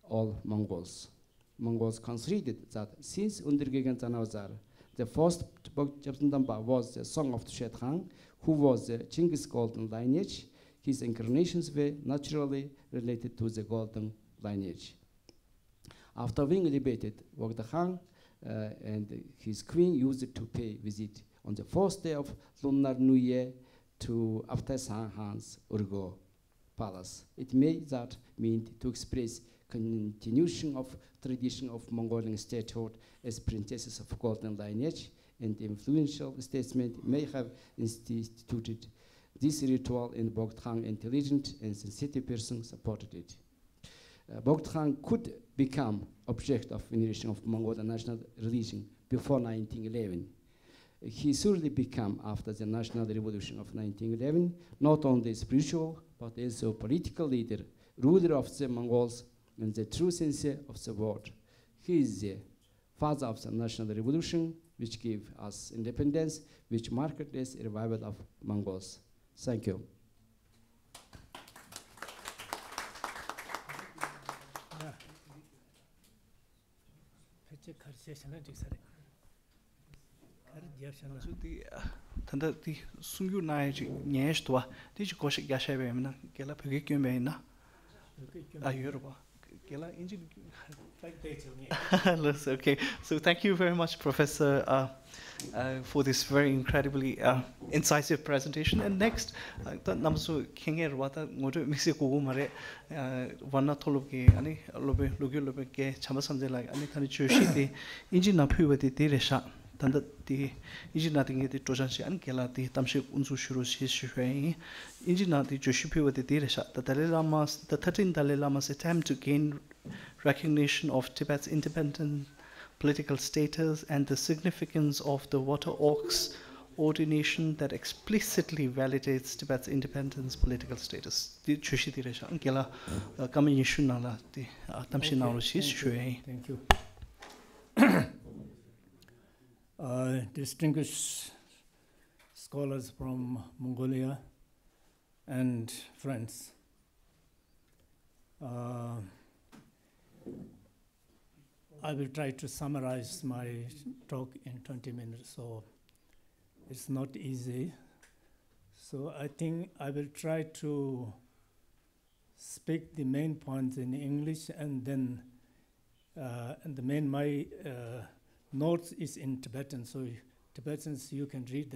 all Mongols. Mongols conceded that since undergegangen Zanabazar, the first Bogd Jebtsun Damba was the son of Tushet Khan, who was the Chinggis golden lineage. His incarnations were naturally related to the golden lineage. After being liberated, Bogd Khan uh, and his queen used to pay visit on the fourth day of Lunar New Year to Aptesan Han's Urgo Palace. It may that mean to express continuation of tradition of Mongolian statehood as princesses of golden lineage, and influential statesmen may have instituted this ritual, and Bogd Khan, intelligent and sensitive person, supported it. Uh, Bogd Khan could become object of veneration of Mongolian national religion before nineteen eleven. He surely became, after the National Revolution of nineteen eleven, not only spiritual, but also political leader, ruler of the Mongols, in the true sense of the word. He is the father of the National Revolution, which gave us independence, which marked as a revival of Mongols. Thank you. Tanda the Sungu Naj Nyeshtua, did you gosh Yashavemna, Gela Pugikumena? Ayurba, Gela Engine. Okay, so thank you very much, Professor uh, uh, for this very incredibly uh, incisive presentation. And next, the Namso Kinge Rwata Moto Mexico Mare, Wana Toloki, Annie Lobe, Logilobe, Chamasamde like Anitani Chushi, Injin Napu with the Tiresha, Tanda the Injin Nating the Tojanshi and Kela, the Tamship Unsu Shurushi Shui, Injin Nati Joshipi with the Tiresha, the Dalai Lama's, the thirteen Dalai Lama's attempt to gain recognition of Tibet's independent political status and the significance of the water ox ordination that explicitly validates Tibet's independence political status. Thank you. Thank you. Thank you. Uh, distinguished scholars from Mongolia and friends. Uh, I will try to summarize my talk in twenty minutes, so it's not easy. So I think I will try to speak the main points in English, and then uh, and the main my uh, notes is in Tibetan. So Tibetans, you can read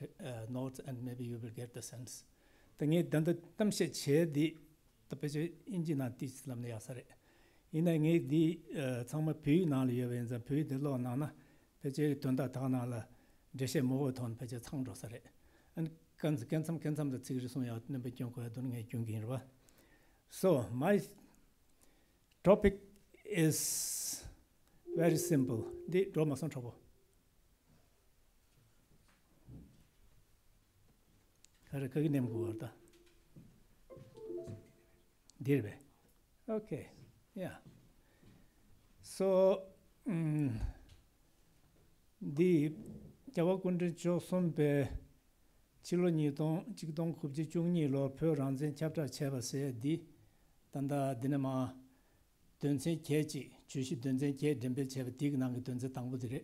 the uh, notes, and maybe you will get the sense. In a need the Tama P. Nalia and the P. de Lonana, Page Tonda Tanala, Deshe Moton, Page Tangdosare, and Kansam Kansam the Tigrisum out number Junko doing a Junginra. So, my topic is very simple, the Dromason trouble. Karakaginem Gorda. Dirbe. Okay. Yeah. So um, the Jawakundra Josumbe Chiloniton Chikdon Kubji Jungni Law Per Ranzen Chapter Cheva said the Tanda Dinama Dunse Kechi, Chushi Dunze Ke Dembe Cheva Dignang Dunze Tangudre,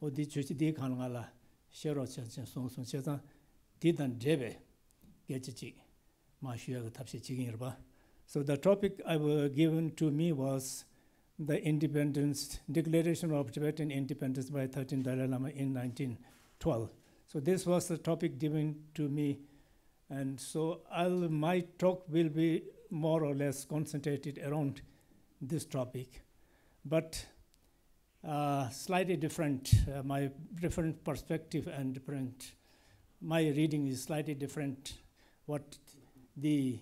or the Chushi Di Kanala, Shero Chanson Sun Chetan, Didan Jebe, Getchi, Mashua Tapsi Chiginba. So the topic I was given to me was the independence declaration of Tibetan independence by thirteen Dalai Lama in nineteen twelve. So this was the topic given to me, and so I'll, my talk will be more or less concentrated around this topic, but uh, slightly different. Uh, my different perspective and different. My reading is slightly different. What the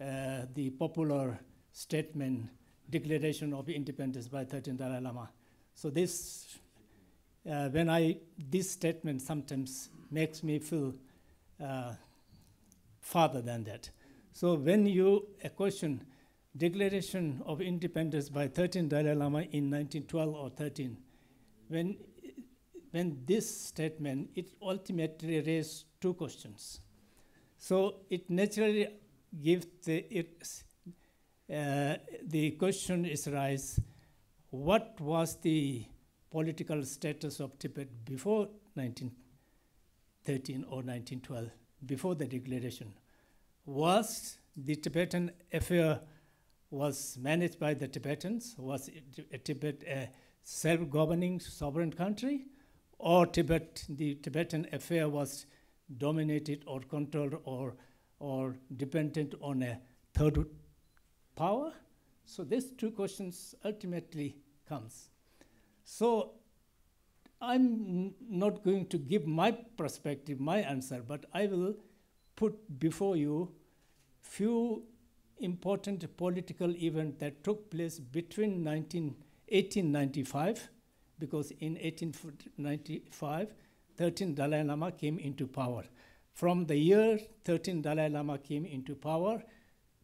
Uh, the popular statement, Declaration of Independence by thirteen Dalai Lama. So this, uh, when I, this statement sometimes makes me feel uh, farther than that. So when you a question, Declaration of Independence by thirteen Dalai Lama in nineteen twelve or thirteen, when, when this statement, it ultimately raised two questions. So it naturally give the, it, uh, the question is rise, what was the political status of Tibet before nineteen thirteen or nineteen twelve, before the declaration? Was the Tibetan affair was managed by the Tibetans? Was it a Tibet a self-governing sovereign country? Or Tibet, the Tibetan affair was dominated or controlled or or dependent on a third power? So these two questions ultimately comes. So I'm not going to give my perspective, my answer, but I will put before you few important political events that took place between eighteen ninety-five, because in eighteen ninety-five, thirteen Dalai Lama came into power. From the year thirteen Dalai Lama came into power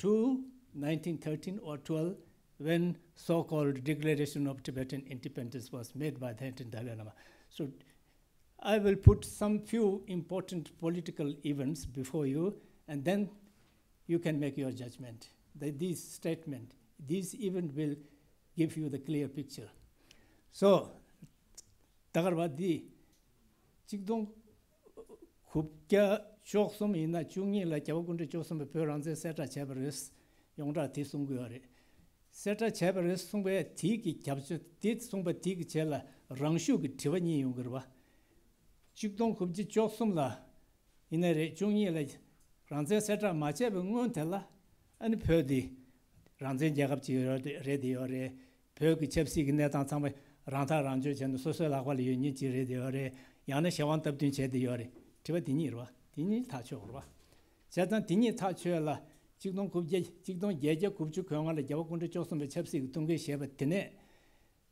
to nineteen thirteen or twelve, when so-called Declaration of Tibetan Independence was made by the thirteen Dalai Lama. So I will put some few important political events before you, and then you can make your judgment. That these statement, these event will give you the clear picture. So, Tagarwadi, Chikdong, Kubka Choksum in a Chungi like Yawakundra Chosum Peranze Seta Chabaris, Yongra Tisunguri. Seta Chabaris Sumba Tiki captured Tit Sumba Tiki Chella, Rangshu Tivani Yungrava. Chikdong Kubji Choksumla, in a Chungi, Ranze Setra Machev Muntella, and Purdy Ranzen Jagabchi ready or a Purky Chepsi net on some Ranta Ranjus and Social Aqual Unity ready or a Yanisha want up to Chediore, Tibetinirwa, Tini Tachova. Setan Tini Tachuela, Chikdong Kubji, Chikdon Yaja Kubchukanga, Javakunda Choksum, the Chepsi Tungi Shevet Tene,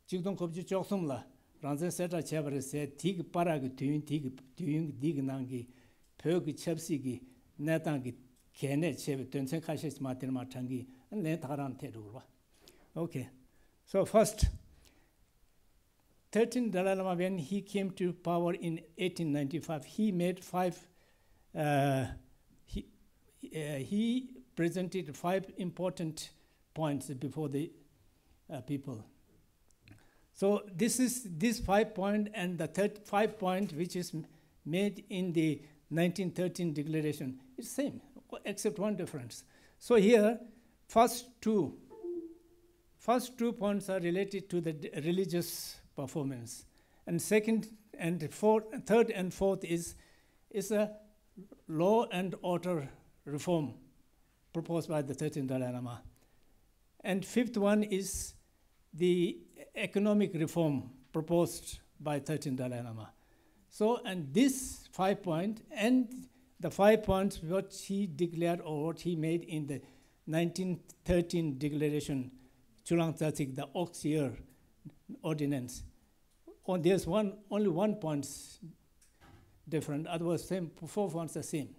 Chikdon Kubji Choksumla. Ranze said a chaver said, Tig parag tuin tig tuing dignangi, perk chepsigi, netangi, canet chev, tunsen cashes martin martangi, and let Haran Tedura. Okay, so first, thirteenth Dalai Lama, when he came to power in eighteen ninety-five, he made five, uh, he, uh, he presented five important points before the uh, people. So this is this five point and the third five point which is made in the nineteen thirteen declaration. It's same, except one difference. So here, first two, first two points are related to the religious performance, and second and fourth, third and fourth is is a law and order reform proposed by the thirteenth Dalai Lama, and fifth one is the economic reform proposed by thirteenth Dalai Lama. So, and this five point and the five points what he declared or what he made in the nineteen thirteen declaration, Chulang Tsatik, the ox year ordinance. On there's one only one point different, otherwise same four points the same.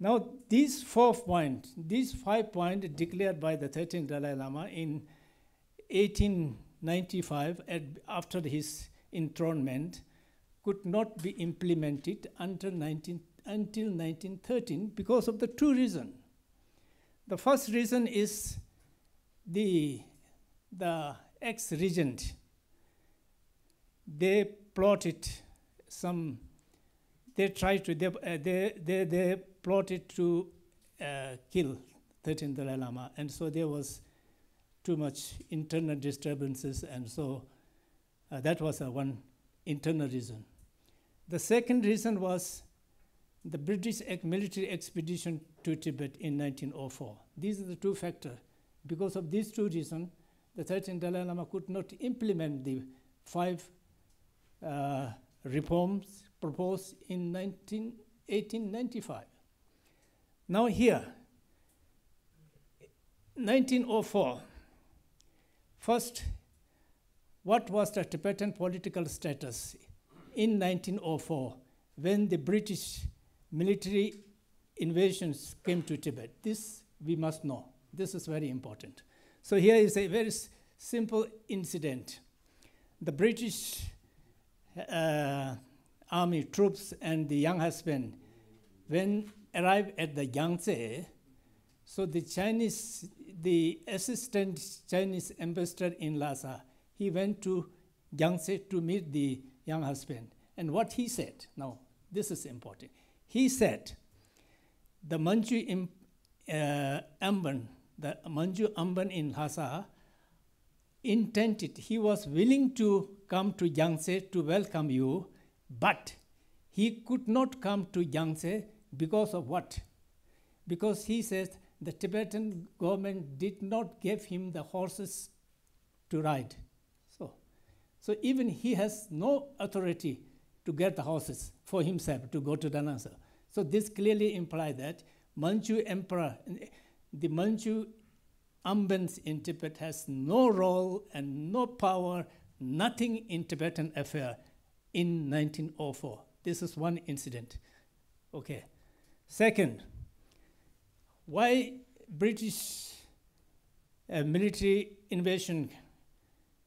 Now these four point, these five point declared by the thirteenth Dalai Lama in eighteen ninety-five, at, after his enthronement, could not be implemented until, nineteen, until nineteen thirteen because of the two reasons. The first reason is the, the ex-regent. They plotted some, they tried to, they, uh, they, they, they plotted to uh, kill thirteenth Dalai Lama, and so there was too much internal disturbances, and so uh, that was uh, one internal reason. The second reason was the British military expedition to Tibet in nineteen oh four. These are the two factors. Because of these two reasons, the thirteenth Dalai Lama could not implement the five uh, reforms proposed in eighteen ninety-five. Now here, nineteen oh four, first, what was the Tibetan political status in nineteen oh four when the British military invasions came to Tibet? This we must know. This is very important. So here is a very simple incident. The British uh, army troops and the Younghusband, when arrived at the Yangtze, so the Chinese, the assistant Chinese ambassador in Lhasa, he went to Yangtze to meet the Younghusband. And what he said, now this is important. He said, the Manchu imp, uh, Amban, the Manchu Amban in Lhasa intended, he was willing to come to Yangtze to welcome you, but he could not come to Yangtze because of what? Because he says, the Tibetan government did not give him the horses to ride. So, so even he has no authority to get the horses for himself to go to Dharamsala. So this clearly implies that Manchu emperor, the Manchu ambans in Tibet has no role and no power, nothing in Tibetan affair in nineteen oh four. This is one incident. Okay. Second, why British uh, military invasion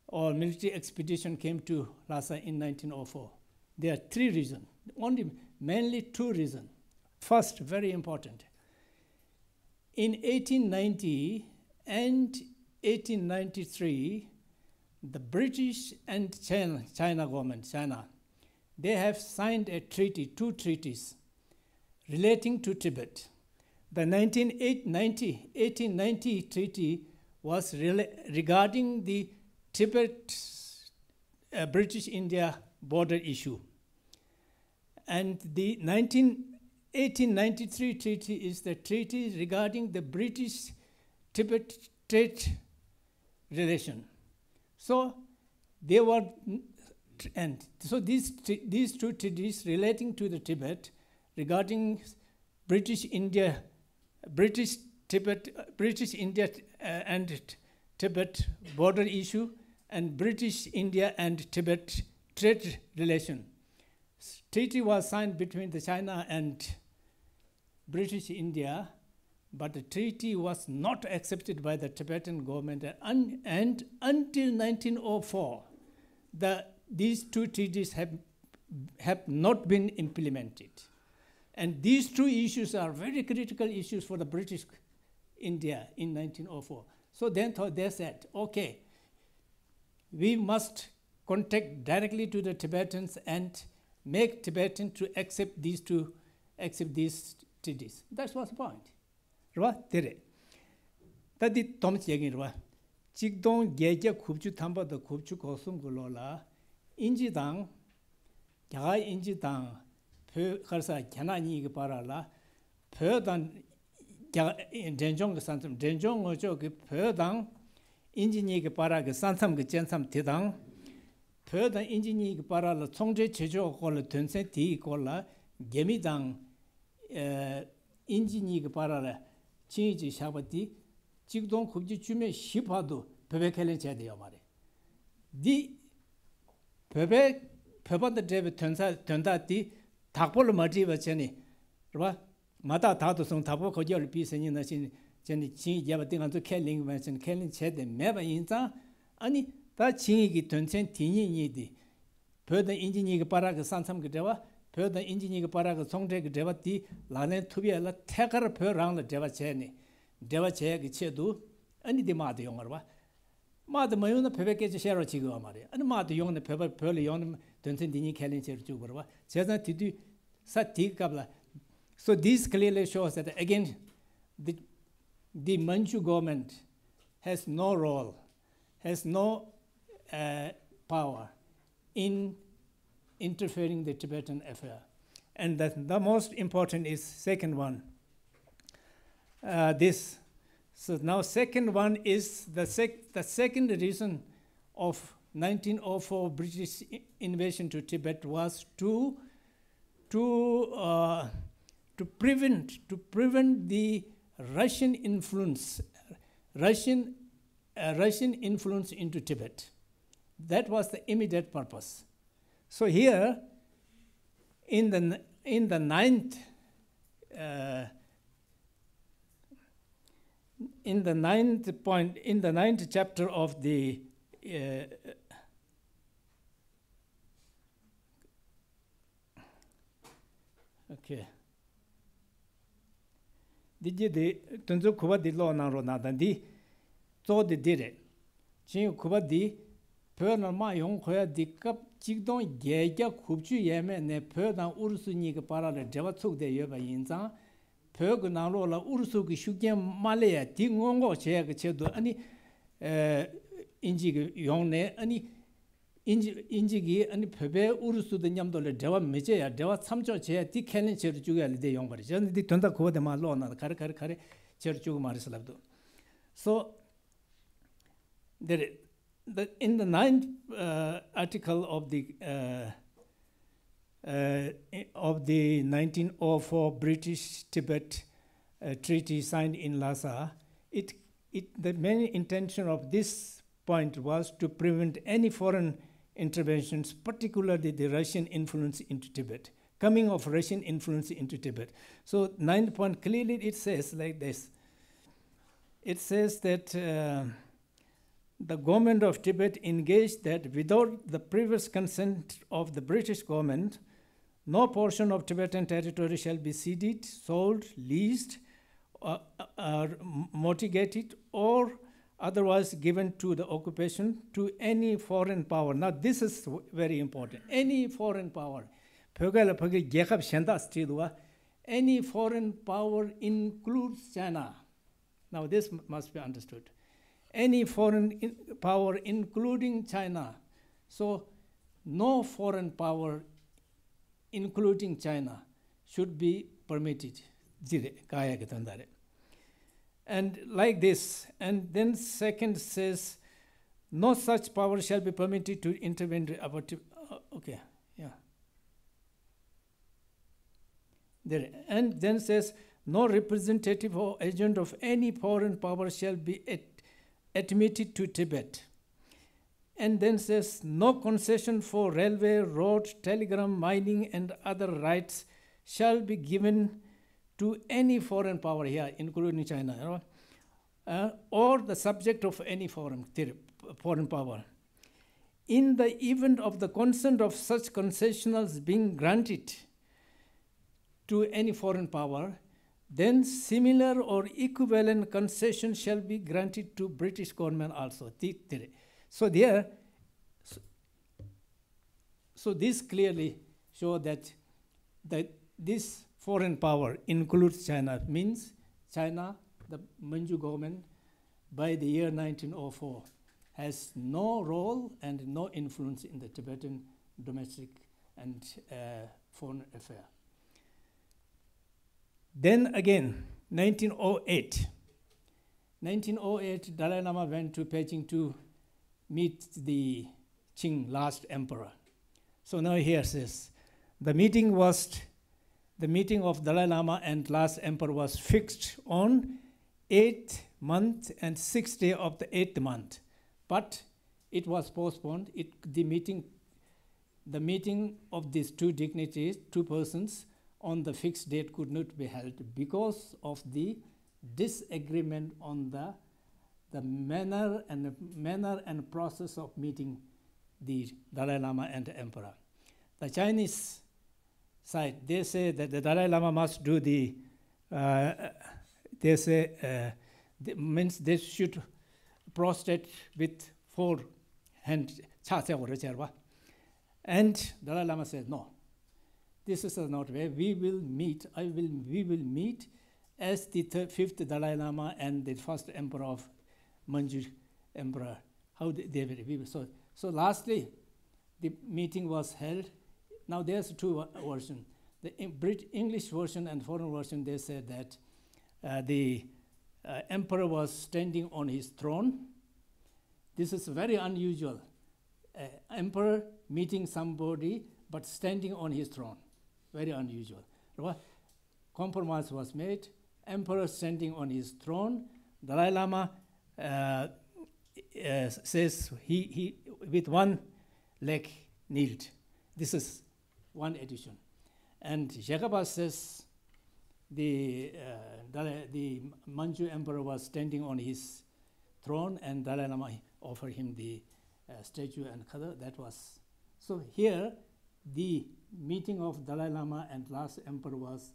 or military expedition came to Lhasa in nineteen oh four? There are three reasons, only mainly two reasons. First, very important. In eighteen ninety and eighteen ninety-three, the British and China, China government, China, they have signed a treaty, two treaties relating to Tibet. The eighteen ninety treaty was regarding the Tibet-British uh, India border issue. And the eighteen ninety-three treaty is the treaty regarding the British-Tibet trade relation. So they were, and so these, these two treaties relating to the Tibet, regarding British India, British Tibet, British India uh, and Tibet border issue, and British India and Tibet trade relation. Treaty was signed between the China and British India, but the treaty was not accepted by the Tibetan government, and, un, and until nineteen oh four, the, these two treaties have, have not been implemented. And these two issues are very critical issues for the British India in nineteen oh four. So then they said, okay, we must contact directly to the Tibetans and make Tibetan to accept these two, accept these treaties. That was the point. Right? There. That the Thomas Yagin Ra. Chigdong Geja Kubchu Tamba the Kubchu Kosum Gulola, Inji Dang, Yagai Inji Dang, Per Karsa Kanani Parala, Per Dan Denjong Santum, Denjong Ojo, Per Dang, Inji Parag Santam Gensam Tidang. Further engineering para la Songje Chejo called Tunse T. Cola, Gemidang engineering para la Chiji Shabati, Chigdon Kujichume Shipado, Pebekele Chadiamare. The Pebe Pebba the David Tunsa Tundati, Tapolo Mativa Cheni, Mata Tatus on Tapo Coyol Piece and in the Chin Chi Yabatin and to Kelling Mansion Kelling Ched and Meva Inta, Annie. 다 진이기 던센 디니니디 버더 인지니가 바라가 산삼게 되와 버더 인지니가 바라가 송제게 되와디 라네 투비알라 태가르 버랑라 되와체니 되와체게 체도 아니 데마데 용어와 마데 마요나 베베케지 셔로 지고 말이야 아니 마데 용네 베베 벌리 용 던센 디니 캘린체르 주고와 제자 디디 사티갑라. So this clearly shows that again the the Manchu government has no role, has no Uh, power in interfering the Tibetan affair. And that the most important is second one. Uh, this, so now second one is the, sec the second reason of nineteen oh four British invasion to Tibet was to, to, uh, to, prevent, to prevent the Russian influence, Russian, uh, Russian influence into Tibet. That was the immediate purpose. So here, in the in the ninth, uh, in the ninth point, in the ninth chapter of the uh, okay, did you the Tunzu Kuba di Lo Naro Nadandi? So they did it. Chin Kuba di. Pernama Yong Hoya Dickup Chigdon Gaya Kubchu Yemen, a Perdan Ursunik para the Javatuk de Yeva Yinza, Pergunalola Ursuk Shukem Malaya, Tingongo Cheg Chedo, any Injig Yone, any Injigi, any Pebe Ursu the Yamdo de Java Major, Java Samcho Chair, Tikan Churchuel de Yonga, the Tonda Coda Malona, the Karakari, Churchu Marislabdo. So there. The, in the ninth uh, article of the uh, uh, of the nineteen oh four British Tibet uh, treaty signed in Lhasa, it it the main intention of this point was to prevent any foreign interventions, particularly the Russian influence into Tibet, coming of Russian influence into Tibet. So ninth point clearly it says like this. It says that. Uh, The government of Tibet engaged that without the previous consent of the British government, no portion of Tibetan territory shall be ceded, sold, leased, uh, uh, mortgated, or otherwise given to the occupation to any foreign power. Now, this is very important. Any foreign power. Any foreign power includes China. Now, this must be understood. Any foreign in power, including China. So no foreign power including China, should be permitted. And like this, and then second says, no such power shall be permitted to intervene about, okay, yeah. There, and then says, no representative or agent of any foreign power shall be admitted to Tibet. And then says, no concession for railway, road, telegram, mining, and other rights shall be given to any foreign power here, including China, you know, uh, or the subject of any foreign, foreign power. In the event of the consent of such concessionals being granted to any foreign power, then similar or equivalent concession shall be granted to British government also. So there, so this clearly shows that, that this foreign power includes China, means China, the Manchu government, by the year nineteen oh four, has no role and no influence in the Tibetan domestic and uh, foreign affair. Then again, nineteen oh eight. nineteen oh eight, Dalai Lama went to Beijing to meet the Qing last emperor. So now here says, the meeting was, the meeting of Dalai Lama and last emperor was fixed on eighth month and sixth day of the eighth month, but it was postponed. It, the meeting, the meeting of these two dignitaries, two persons, on the fixed date could not be held because of the disagreement on the, the manner and manner and process of meeting the Dalai Lama and the emperor. The Chinese side, they say that the Dalai Lama must do the, uh, they say, uh, they, means they should prostrate with four hands. And Dalai Lama says, no. This is not where we will meet. I will. We will meet as the third, fifth Dalai Lama and the first emperor of Manchu emperor. How they, they will. So, so lastly, the meeting was held. Now there's two versions: the British English version and foreign version. They said that uh, the uh, emperor was standing on his throne. This is very unusual. Uh, emperor meeting somebody but standing on his throne. Very unusual. Compromise was made. Emperor standing on his throne. Dalai Lama uh, uh, says he, he with one leg kneeled. This is one edition. And Jagabas says the, uh, the Manchu emperor was standing on his throne and Dalai Lama offered him the uh, statue and khadar. That was, so here the meeting of Dalai Lama and last emperor was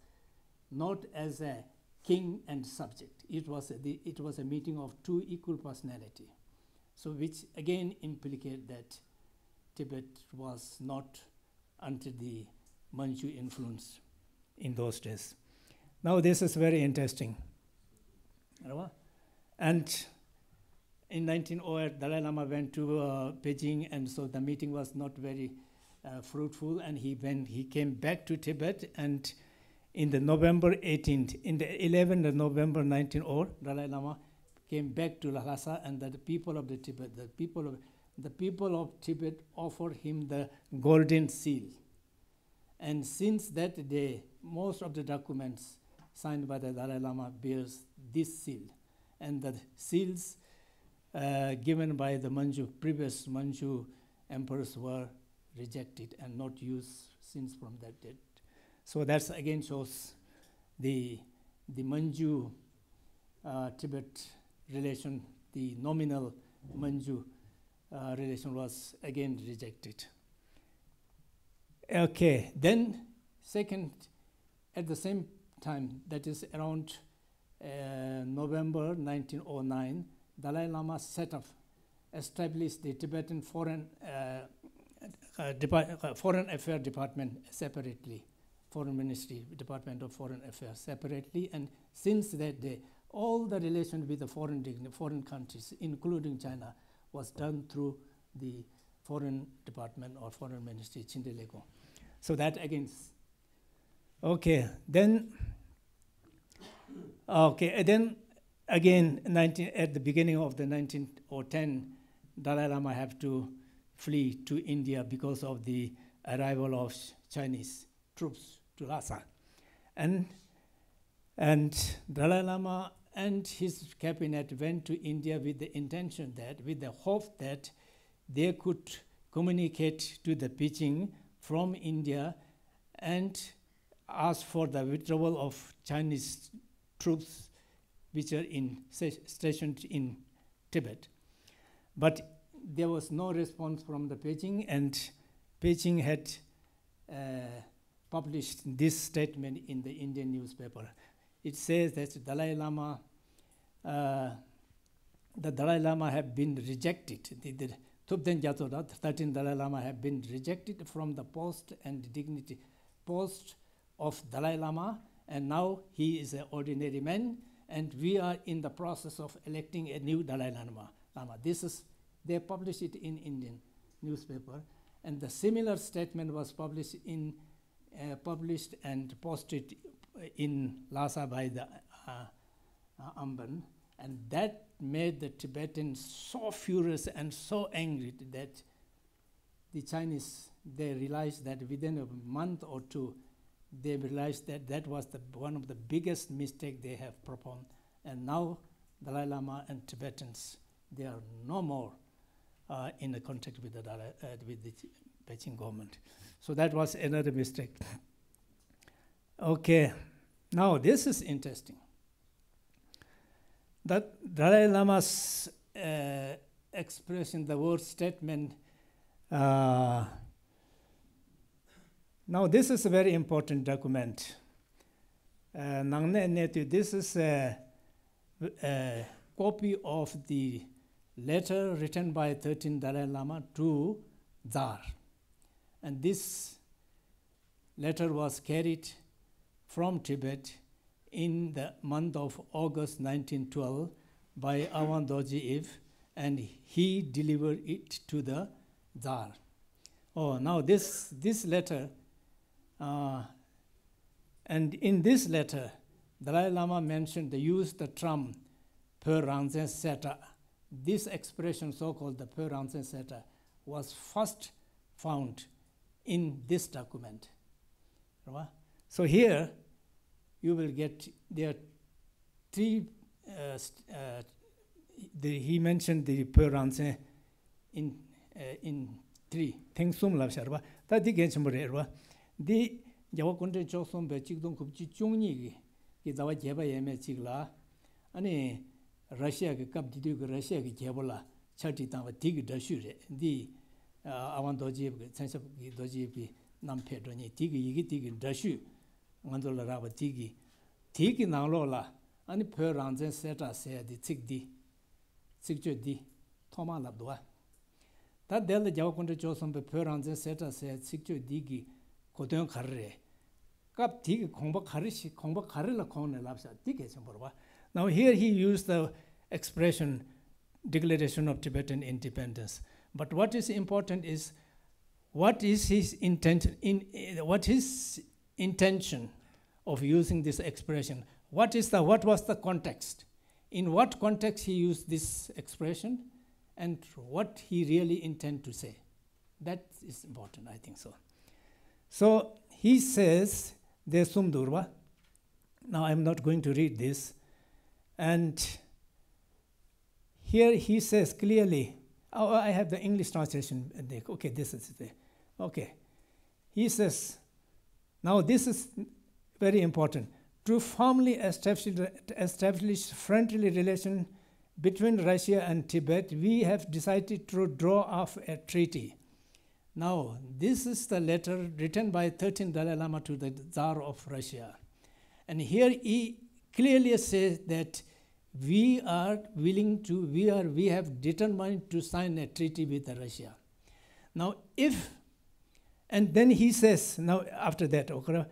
not as a king and subject. It was a, the, it was a meeting of two equal personality. So which again implicate that Tibet was not under the Manchu influence in those days. Now this is very interesting. And in nineteen oh eight, Dalai Lama went to uh, Beijing, and so the meeting was not very Uh, fruitful, and he went, he came back to Tibet, and in the November eighteenth, in the eleventh of November nineteen oh, Dalai Lama came back to Lhasa, and that the people of the Tibet, the people of the people of Tibet offered him the golden seal. And since that day, most of the documents signed by the Dalai Lama bears this seal, and the seals uh, given by the Manchu, previous Manchu emperors were rejected and not used since from that date. So that again shows the the Manchu uh, Tibet relation, the nominal Manchu uh, relation was again rejected. Okay, then second, at the same time, that is around uh, November nineteen oh nine, Dalai Lama set up, established the Tibetan foreign uh, Uh, uh, Foreign Affairs Department separately, Foreign Ministry, Department of Foreign Affairs separately, and since that day, all the relations with the foreign, foreign countries, including China, was done through the Foreign Department or Foreign Ministry, Chindelego. So that against. Okay, then, okay, and then again, nineteen, at the beginning of the nineteen ten, Dalai Lama have to flee to India because of the arrival of Chinese troops to Lhasa. And, and Dalai Lama and his cabinet went to India with the intention that, with the hope that they could communicate to the Beijing from India and ask for the withdrawal of Chinese troops which are in, stationed in Tibet. But there was no response from the Beijing, and Beijing had uh, published this statement in the Indian newspaper. It says that Dalai Lama, uh, the Dalai Lama have been rejected. The, the Thubten Gyatso, the thirteenth Dalai Lama have been rejected from the post and dignity post of Dalai Lama, and now he is an ordinary man, and we are in the process of electing a new Dalai Lama. Lama. This is, they published it in Indian newspaper, and the similar statement was published in uh, published and posted in Lhasa by the uh, uh, Amban, and that made the Tibetans so furious and so angry that the Chinese, they realized that within a month or two, they realized that that was the, one of the biggest mistakes they have performed. And now Dalai Lama and Tibetans, they are no more uh, in the contact with the, Dalai, uh, with the Beijing government. So that was another mistake. Okay, now this is interesting. That Dalai Lama's uh, expression, the word statement, uh, now this is a very important document. Uh, this is a, a copy of the letter written by thirteenth Dalai Lama to Tsar. And this letter was carried from Tibet in the month of August nineteen twelve by Agwan Dorjeev, and he delivered it to the Tsar. Oh, now this, this letter, Uh, and in this letter, Dalai Lama mentioned they used the term per ranzen seta. This expression, so-called the per ranzen seta, was first found in this document. So here, you will get there three. Uh, uh, the, he mentioned the per ranzen in uh, in three things. The Jawa Kunde Choson Bechikdon Kupchi Chungni, Kizawa Jeba Yeme Chigla, Ani Russia Kapdidu Russia Jebola, Chartitava Tig Dashure, the Agwan Dorjeev, Sense of Dorjeev, Nampedoni, Tigi, Tig Dashu, Mandola Rava Tigi, Tigi Nalola, Ani Per Ranzen Seta said the Tigdi, Sigjo di, Toma Labdua. That Del Jawa Kunde Choson Per Ranzen Seta said Sigjo Digi. Koton Karre. Kap Tig Komba Karish Komba Karela Kon Lapsa Tickets in Borba. Now here he used the expression declaration of Tibetan independence. But what is important is what is his intention in uh, what his intention of using this expression? What is the what was the context? In what context he used this expression and what he really intended to say? That is important, I think so. So he says, "De sumdurva." Now I'm not going to read this. And here he says clearly, oh, I have the English translation. Okay, this is it. Okay. He says, now this is very important. To firmly establish, establish friendly relation between Russia and Tibet, we have decided to draw up a treaty. Now, this is the letter written by thirteenth Dalai Lama to the Tsar of Russia. And here he clearly says that we are willing to, we, are, we have determined to sign a treaty with Russia. Now, if, and then he says, now after that, okay,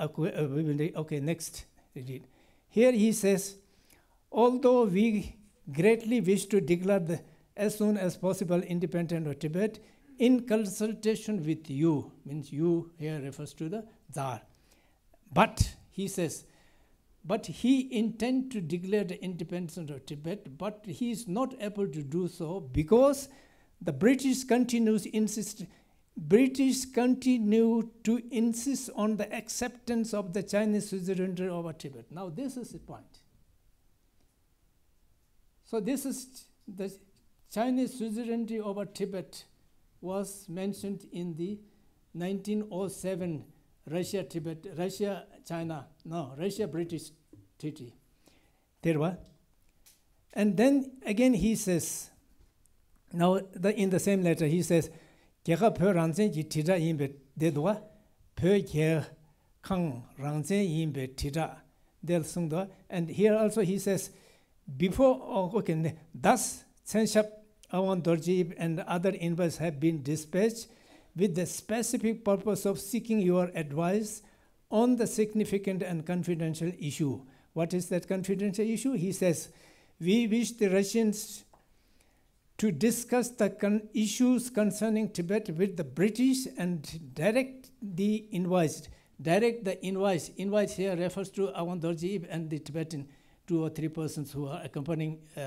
okay next. Here he says, although we greatly wish to declare the, as soon as possible independent of Tibet, in consultation with you, means you here refers to the Tsar. But, he says, but he intends to declare the independence of Tibet, but he is not able to do so because the British continues insist, British continue to insist on the acceptance of the Chinese suzerainty over Tibet. Now this is the point. So this is the Chinese suzerainty over Tibet was mentioned in the nineteen oh seven Russia-Tibet, Russia-China, no, Russia-British treaty. There were. And then again he says, now the, in the same letter he says, and here also he says, before, oh, okay, thus Senshap, Agwan Dorjeev and other envoys have been dispatched with the specific purpose of seeking your advice on the significant and confidential issue. What is that confidential issue? He says, we wish the Russians to discuss the con issues concerning Tibet with the British and direct the envoys. Direct the envoys. Envoys here refers to Agwan Dorjeev and the Tibetan two or three persons who are accompanying uh,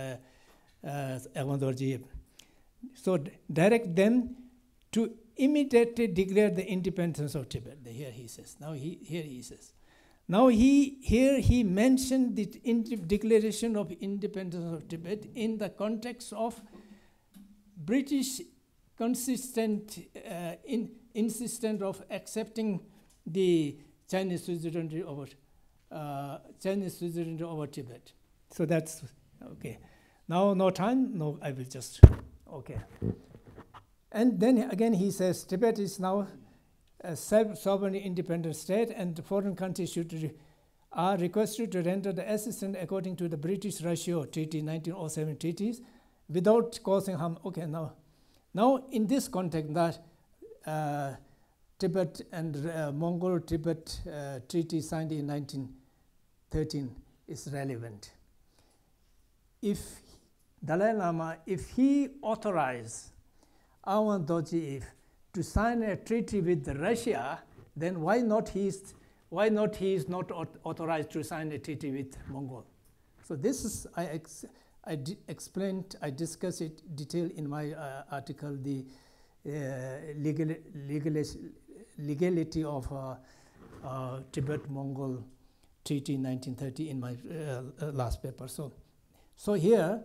uh, Agwan Dorjeev. So direct them to immediately declare the independence of Tibet. Here he says. Now he here he says. Now he here he mentioned the declaration of independence of Tibet in the context of British consistent uh, in, insistent of accepting the Chinese suzerainty over uh, Chinese suzerainty over Tibet. So that's okay. Now no time. No, I will just okay. And then again he says, Tibet is now a self-sovereign independent state and the foreign countries should re are requested to render the assistance according to the British-Russia Treaty, nineteen oh seven treaties, without causing harm. Okay, now, now in this context that uh, Tibet and uh, Mongol-Tibet uh, treaty signed in nineteen thirteen is relevant. If Dalai Lama, if he authorized Agwan Dorjeev to sign a treaty with Russia, then why not he is, why not he is not authorized to sign a treaty with Mongol? So this is, I, ex I explained, I discussed it in detail in my uh, article, the uh, legal, legal, legality of uh, uh, Tibet-Mongol Treaty nineteen thirty in my uh, last paper. So, so here,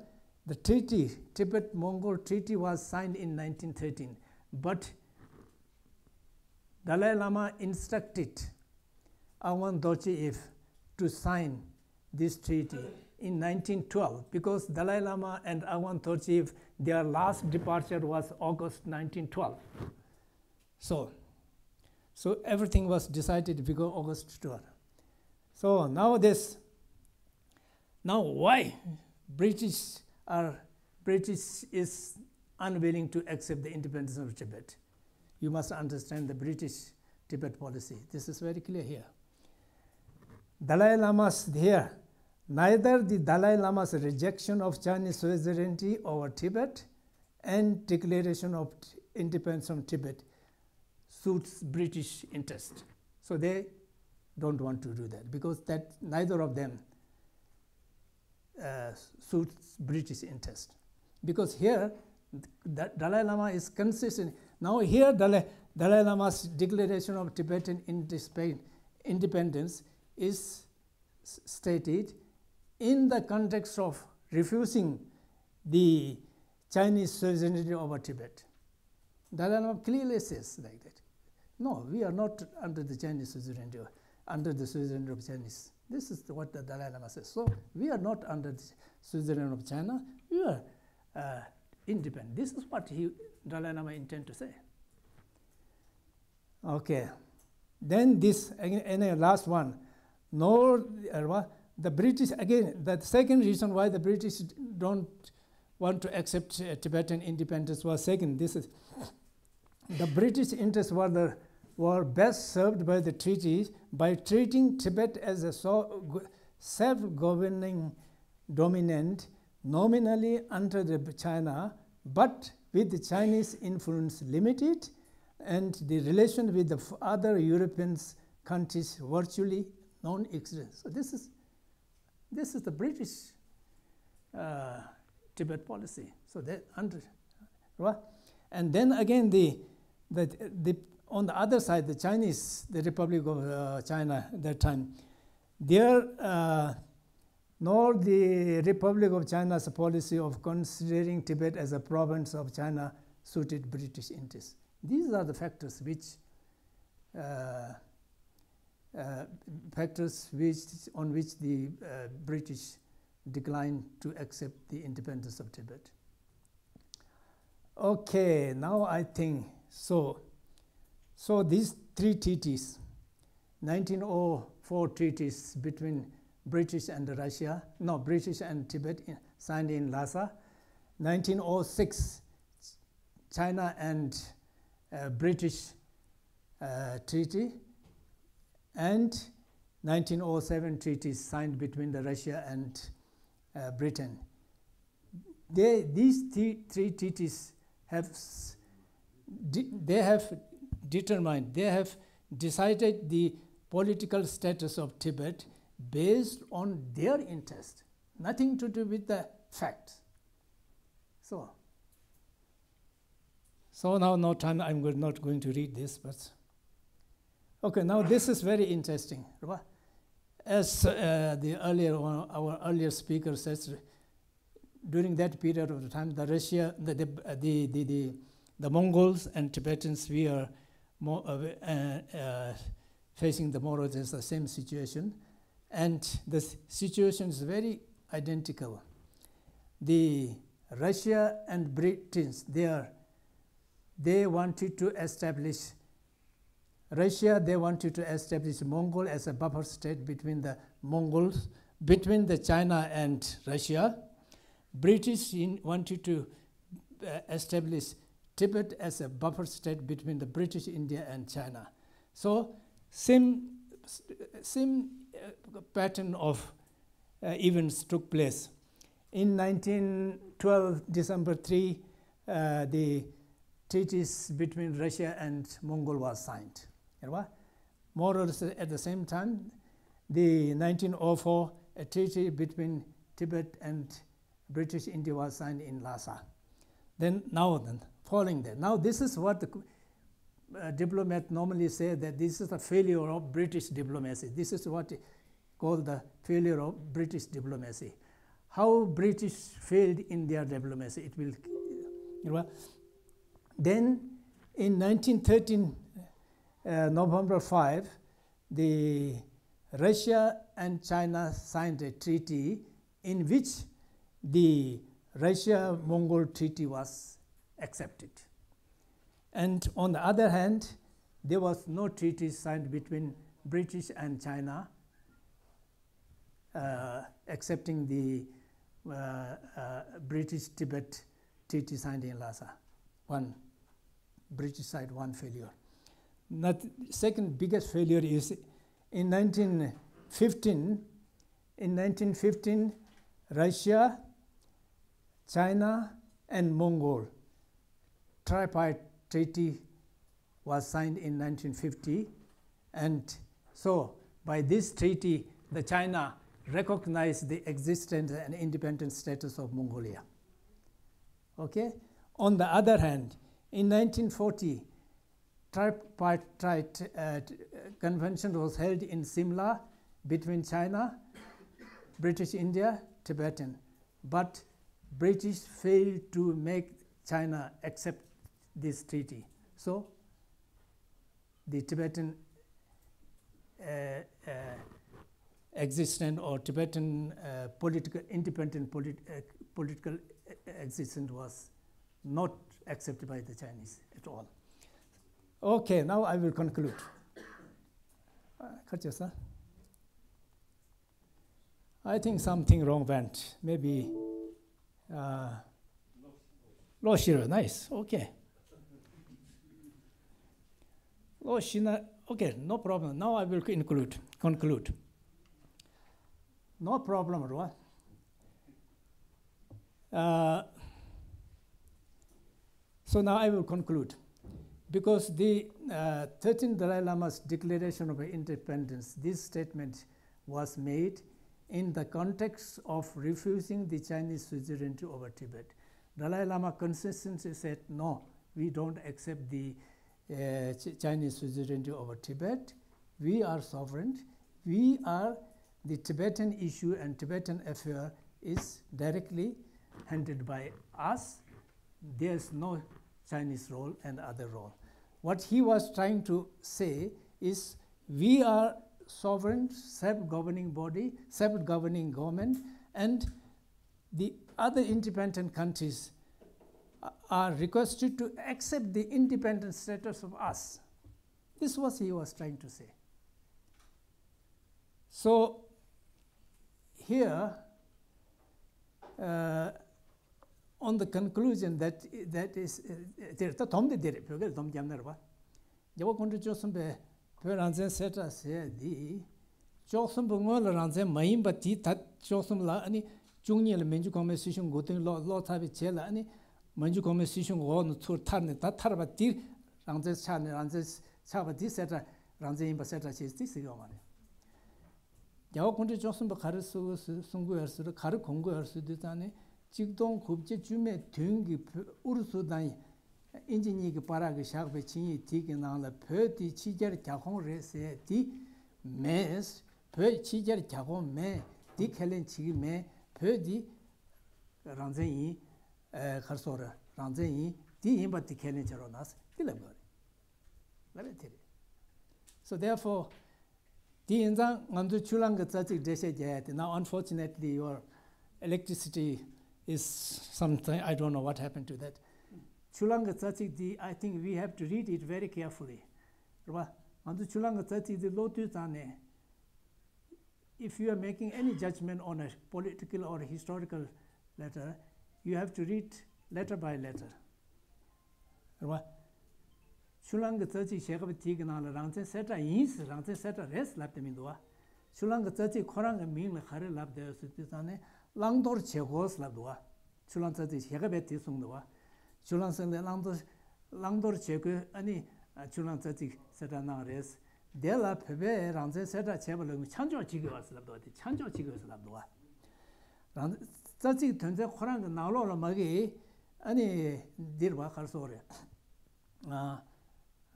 the treaty, Tibet-Mongol Treaty was signed in nineteen thirteen, but Dalai Lama instructed Agwan Dorjeev to sign this treaty in nineteen twelve because Dalai Lama and Agwan Dorjeev, their last departure was August nineteen twelve. So, so everything was decided because August twelfth. So now this, now why British Our British is unwilling to accept the independence of Tibet? You must understand the British Tibet policy. This is very clear here. Dalai Lama's here. Neither the Dalai Lama's rejection of Chinese suzerainty over Tibet and declaration of independence from Tibet suits British interest. So they don't want to do that because that neither of them Uh, suits British interest, because here the Dalai Lama is consistent. Now here Dalai, Dalai Lama's declaration of Tibetan independence is stated in the context of refusing the Chinese suzerainty over Tibet. Dalai Lama clearly says like that. No, we are not under the Chinese suzerainty, under the suzerainty of Chinese. This is what the Dalai Lama says. So we are not under the suzerainty of China. We are uh, independent. This is what he, Dalai Lama intends to say. Okay. Then this, and the last one. Nor uh, the British, again, the second reason why the British don't want to accept uh, Tibetan independence was second. This is, the British interests were the were best served by the treaties by treating Tibet as a self-governing dominant, nominally under the China, but with the Chinese influence limited and the relation with the other European countries virtually non-existent. So this is, this is the British uh, Tibet policy. So that under, and then again the, the, the on the other side, the Chinese, the Republic of uh, China at that time, their uh, nor the Republic of China's policy of considering Tibet as a province of China suited British interests. These are the factors which, uh, uh, factors which, on which the uh, British declined to accept the independence of Tibet. Okay, now I think so. So these three treaties, nineteen oh four treaties between British and Russia, no, British and Tibet in, signed in Lhasa. nineteen oh six, China and uh, British uh, treaty, and nineteen oh seven treaties signed between the Russia and uh, Britain. They, these th three treaties have, they have determined, they have decided the political status of Tibet based on their interest, nothing to do with the facts. So, so now no time, I'm not going to read this, but okay, now this is very interesting. As uh, the earlier one, our earlier speaker says, during that period of the time, the Russia, the, the, the, the, the, the Mongols and Tibetans, we are more, uh, uh, facing the more or less the same situation. And the situation is very identical. The Russia and Britain, they, are, they wanted to establish Russia, they wanted to establish Mongol as a buffer state between the Mongols, between the China and Russia. British in, wanted to uh, establish Tibet as a buffer state between the British India and China. So same, same uh, pattern of uh, events took place. In nineteen twelve, December third, uh, the treaties between Russia and Mongol was signed. More or less at the same time, the nineteen oh four a treaty between Tibet and British India was signed in Lhasa. Then now then, following that, now this is what the Uh, diplomats normally say, that this is the failure of British diplomacy. This is what is called the failure of British diplomacy. How British failed in their diplomacy, it will, you know. Then in nineteen thirteen, uh, November fifth, the Russia and China signed a treaty in which the Russia-Mongol treaty was accepted. And on the other hand, there was no treaty signed between British and China uh, accepting the uh, uh, British-Tibet treaty signed in Lhasa. One, British side, one failure. Not, second biggest failure is in nineteen fifteen, in nineteen fifteen, Russia, China, and Mongol tripartite treaty was signed in nineteen fifty, and so by this treaty, the China recognized the existence and independent status of Mongolia. Okay. On the other hand, in nineteen forty, tripartite uh, convention was held in Simla between China, British India, Tibetan, but British failed to make China accept this treaty. So the Tibetan uh, uh, existence or Tibetan uh, political, independent politi uh, political existence was not accepted by the Chinese at all. Okay, now I will conclude. I think something wrong went. Maybe uh, Loshira, nice, okay. Okay, no problem. Now I will include, conclude. No problem, Roa. Uh, So now I will conclude. Because the uh, thirteenth Dalai Lama's Declaration of Independence, this statement was made in the context of refusing the Chinese suzerainty over Tibet. Dalai Lama consistently said, no, we don't accept the uh, Ch Chinese suzerainty over Tibet. We are sovereign. We are the Tibetan issue, and Tibetan affair is directly handled by us. There's no Chinese role and other role. What he was trying to say is, we are sovereign, self-governing body, self-governing government, and the other independent countries are requested to accept the independent status of us. This was he was trying to say. So here, uh, on the conclusion that that is there to tom de dire pogel tom jamnerba jabo kondu chosum be per anzen seta se di chosum bungol ranzen maim bati tat chosum la ani chungnyel menju conversation goten lo lo tabi chela ani menju conversation go no tur tarne tat tarba tir ranzen chane ranzen chaba di seta ranzen imba seta chesti sigomane jabo kondu chosum be kharisu sungu hersu khar kongu hersu de tane Jigdong Kubje Jume Tungi Ursudan Engineer Parag Shabachini taken on the Perti Chiger Kahon Rese Di Mes, Per Chiger Kahon Me, Dick Helen Chi Me, Perdi Ranzei Karsora, Ranzei, Di Imba Dick Helen Cheronas, Dilabur. Let me tell you. So therefore, Di Inzang and the Chulang Tsatik Deshe. Now, unfortunately, your electricity is something, I don't know what happened to that. Chulang Tsatik, I think we have to read it very carefully. If you are making any judgment on a political or historical letter, you have to read letter by letter. Chulang Tsatik Shekabatigan Ransen Seta is Ransen Seta Res Laptamindua. Chulang Tsatik Korang Ming Hare Lab de Sutane. Langdor Chegos Labua, Chulan Satis Hegabeti Sundua, Chulan Landos Langdor Chegu, any Chulan Satic Setanares, Della Pebe, Ranze Seta Chevalum, Chanjo Chigos Labua, Chanjo Chigos Labua. Satic turns a Korang Nalo Magi, any Dirwa Carsore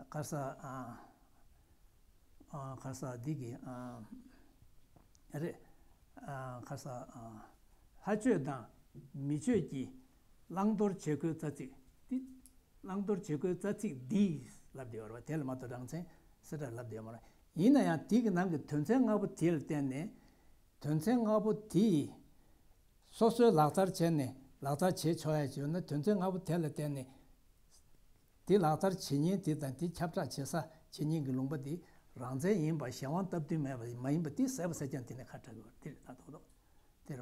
Carsa Carsa Digi Carsa. 하주다 미주기 랑돌 제거 자치 디 랑돌 제거 자치 디 랍디어와 텔마토 당세 세다 랍디어마 이나야 디가 남게 전생하고 딜 때네 전생하고 디 소스 라타르 전에 라타 제 쳐야지는 전생하고 될 때네 디 라타르 진이 디단티 찹자 제사 진이 글롱바디 랑제 임바 샤완 답디 마임바디 세바세잔티네 카타고 딜 다도도. My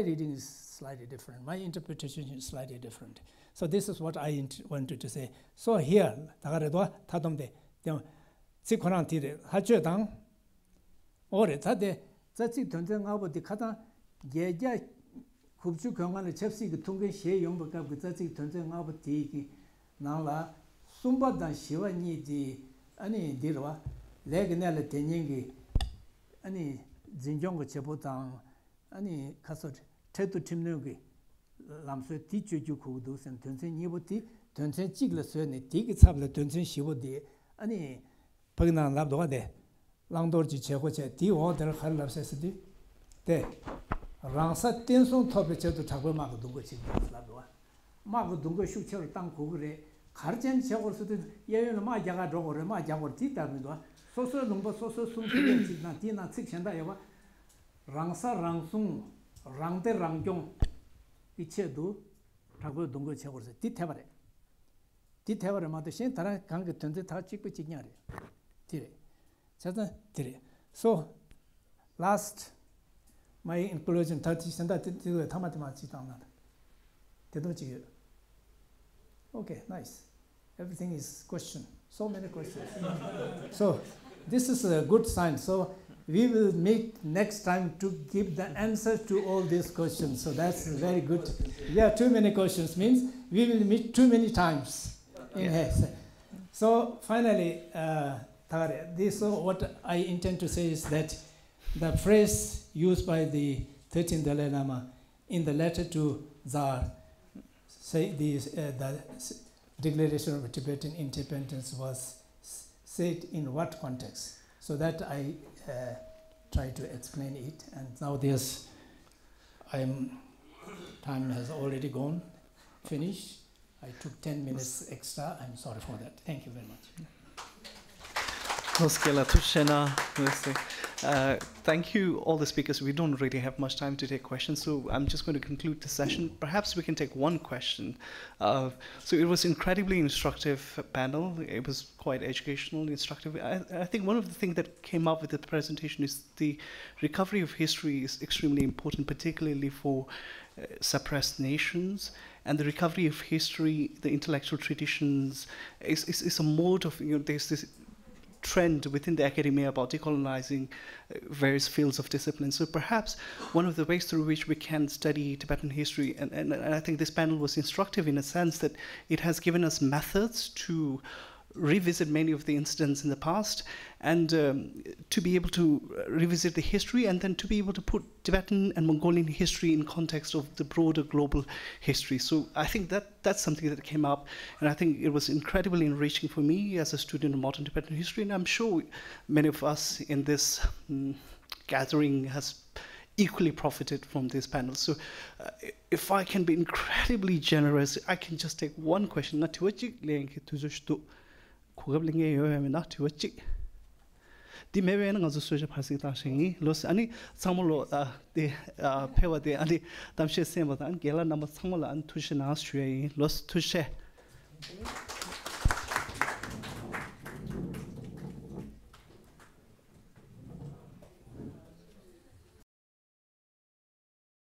reading is slightly different. My interpretation is slightly different. So this is what I wanted to say. So here, 아니 진정거 제보당 아니 가서 태도 팀내기 남서 뒤주주고 도선 전생 예보티 전생 찍을서네 되게 잡을 전생 시보디 아니 박난 랍도가데 랑도르지 제고제 디오들 할랍세스디 데 랑사 텐송 톱에도 잡고 막고 둔거 지랍도와 막고 둔거 숙체를 땅고 그래 가르젠 제고서도 예외로 마자가 저거를 마자고 뒤다면도 소소 농부 소소 숨기는 지나 디나 측현다 여봐 랑사 랑숭 랑데 랑경 이체도 타고 동거 채워서 뒤태버래 뒤태버래 맞듯이 따라 관계 전체 다 찍고 찍냐래 뒤래 자자 뒤래 so last my inclusion thirty percent 뒤에 타마티마 지당나다 대도지 okay nice everything is question so many questions so this is a good sign. So We will meet next time to give the answer to all these questions. So that's very good. Yeah, too many questions means we will meet too many times in here. So finally, uh, this uh, what I intend to say is that the phrase used by the thirteenth Dalai Lama in the letter to Tsar, say these, uh, the Declaration of Tibetan Independence was said in what context? So that I uh, try to explain it. And now there's, I'm, time has already gone, finished. I took ten minutes extra. I'm sorry for that. Thank you very much. Uh, thank you, all the speakers. We don't really have much time to take questions, so I'm just going to conclude the session. Perhaps we can take one question. Uh, so it was an incredibly instructive panel. It was quite educational, instructive. I, I think one of the things that came up with the presentation is the recovery of history is extremely important, particularly for uh, suppressed nations. And the recovery of history, the intellectual traditions, is, is, is a mode of, you know, there's this trend within the academia about decolonizing various fields of discipline. So perhaps one of the ways through which we can study Tibetan history, and, and, and I think this panel was instructive in a sense that it has given us methods to revisit many of the incidents in the past, and um, to be able to revisit the history, and then to be able to put Tibetan and Mongolian history in context of the broader global history. So I think that that's something that came up, and I think it was incredibly enriching for me as a student of modern Tibetan history, and I'm sure many of us in this um, gathering has equally profited from this panel. So uh, if I can be incredibly generous, I can just take one question. Thank you.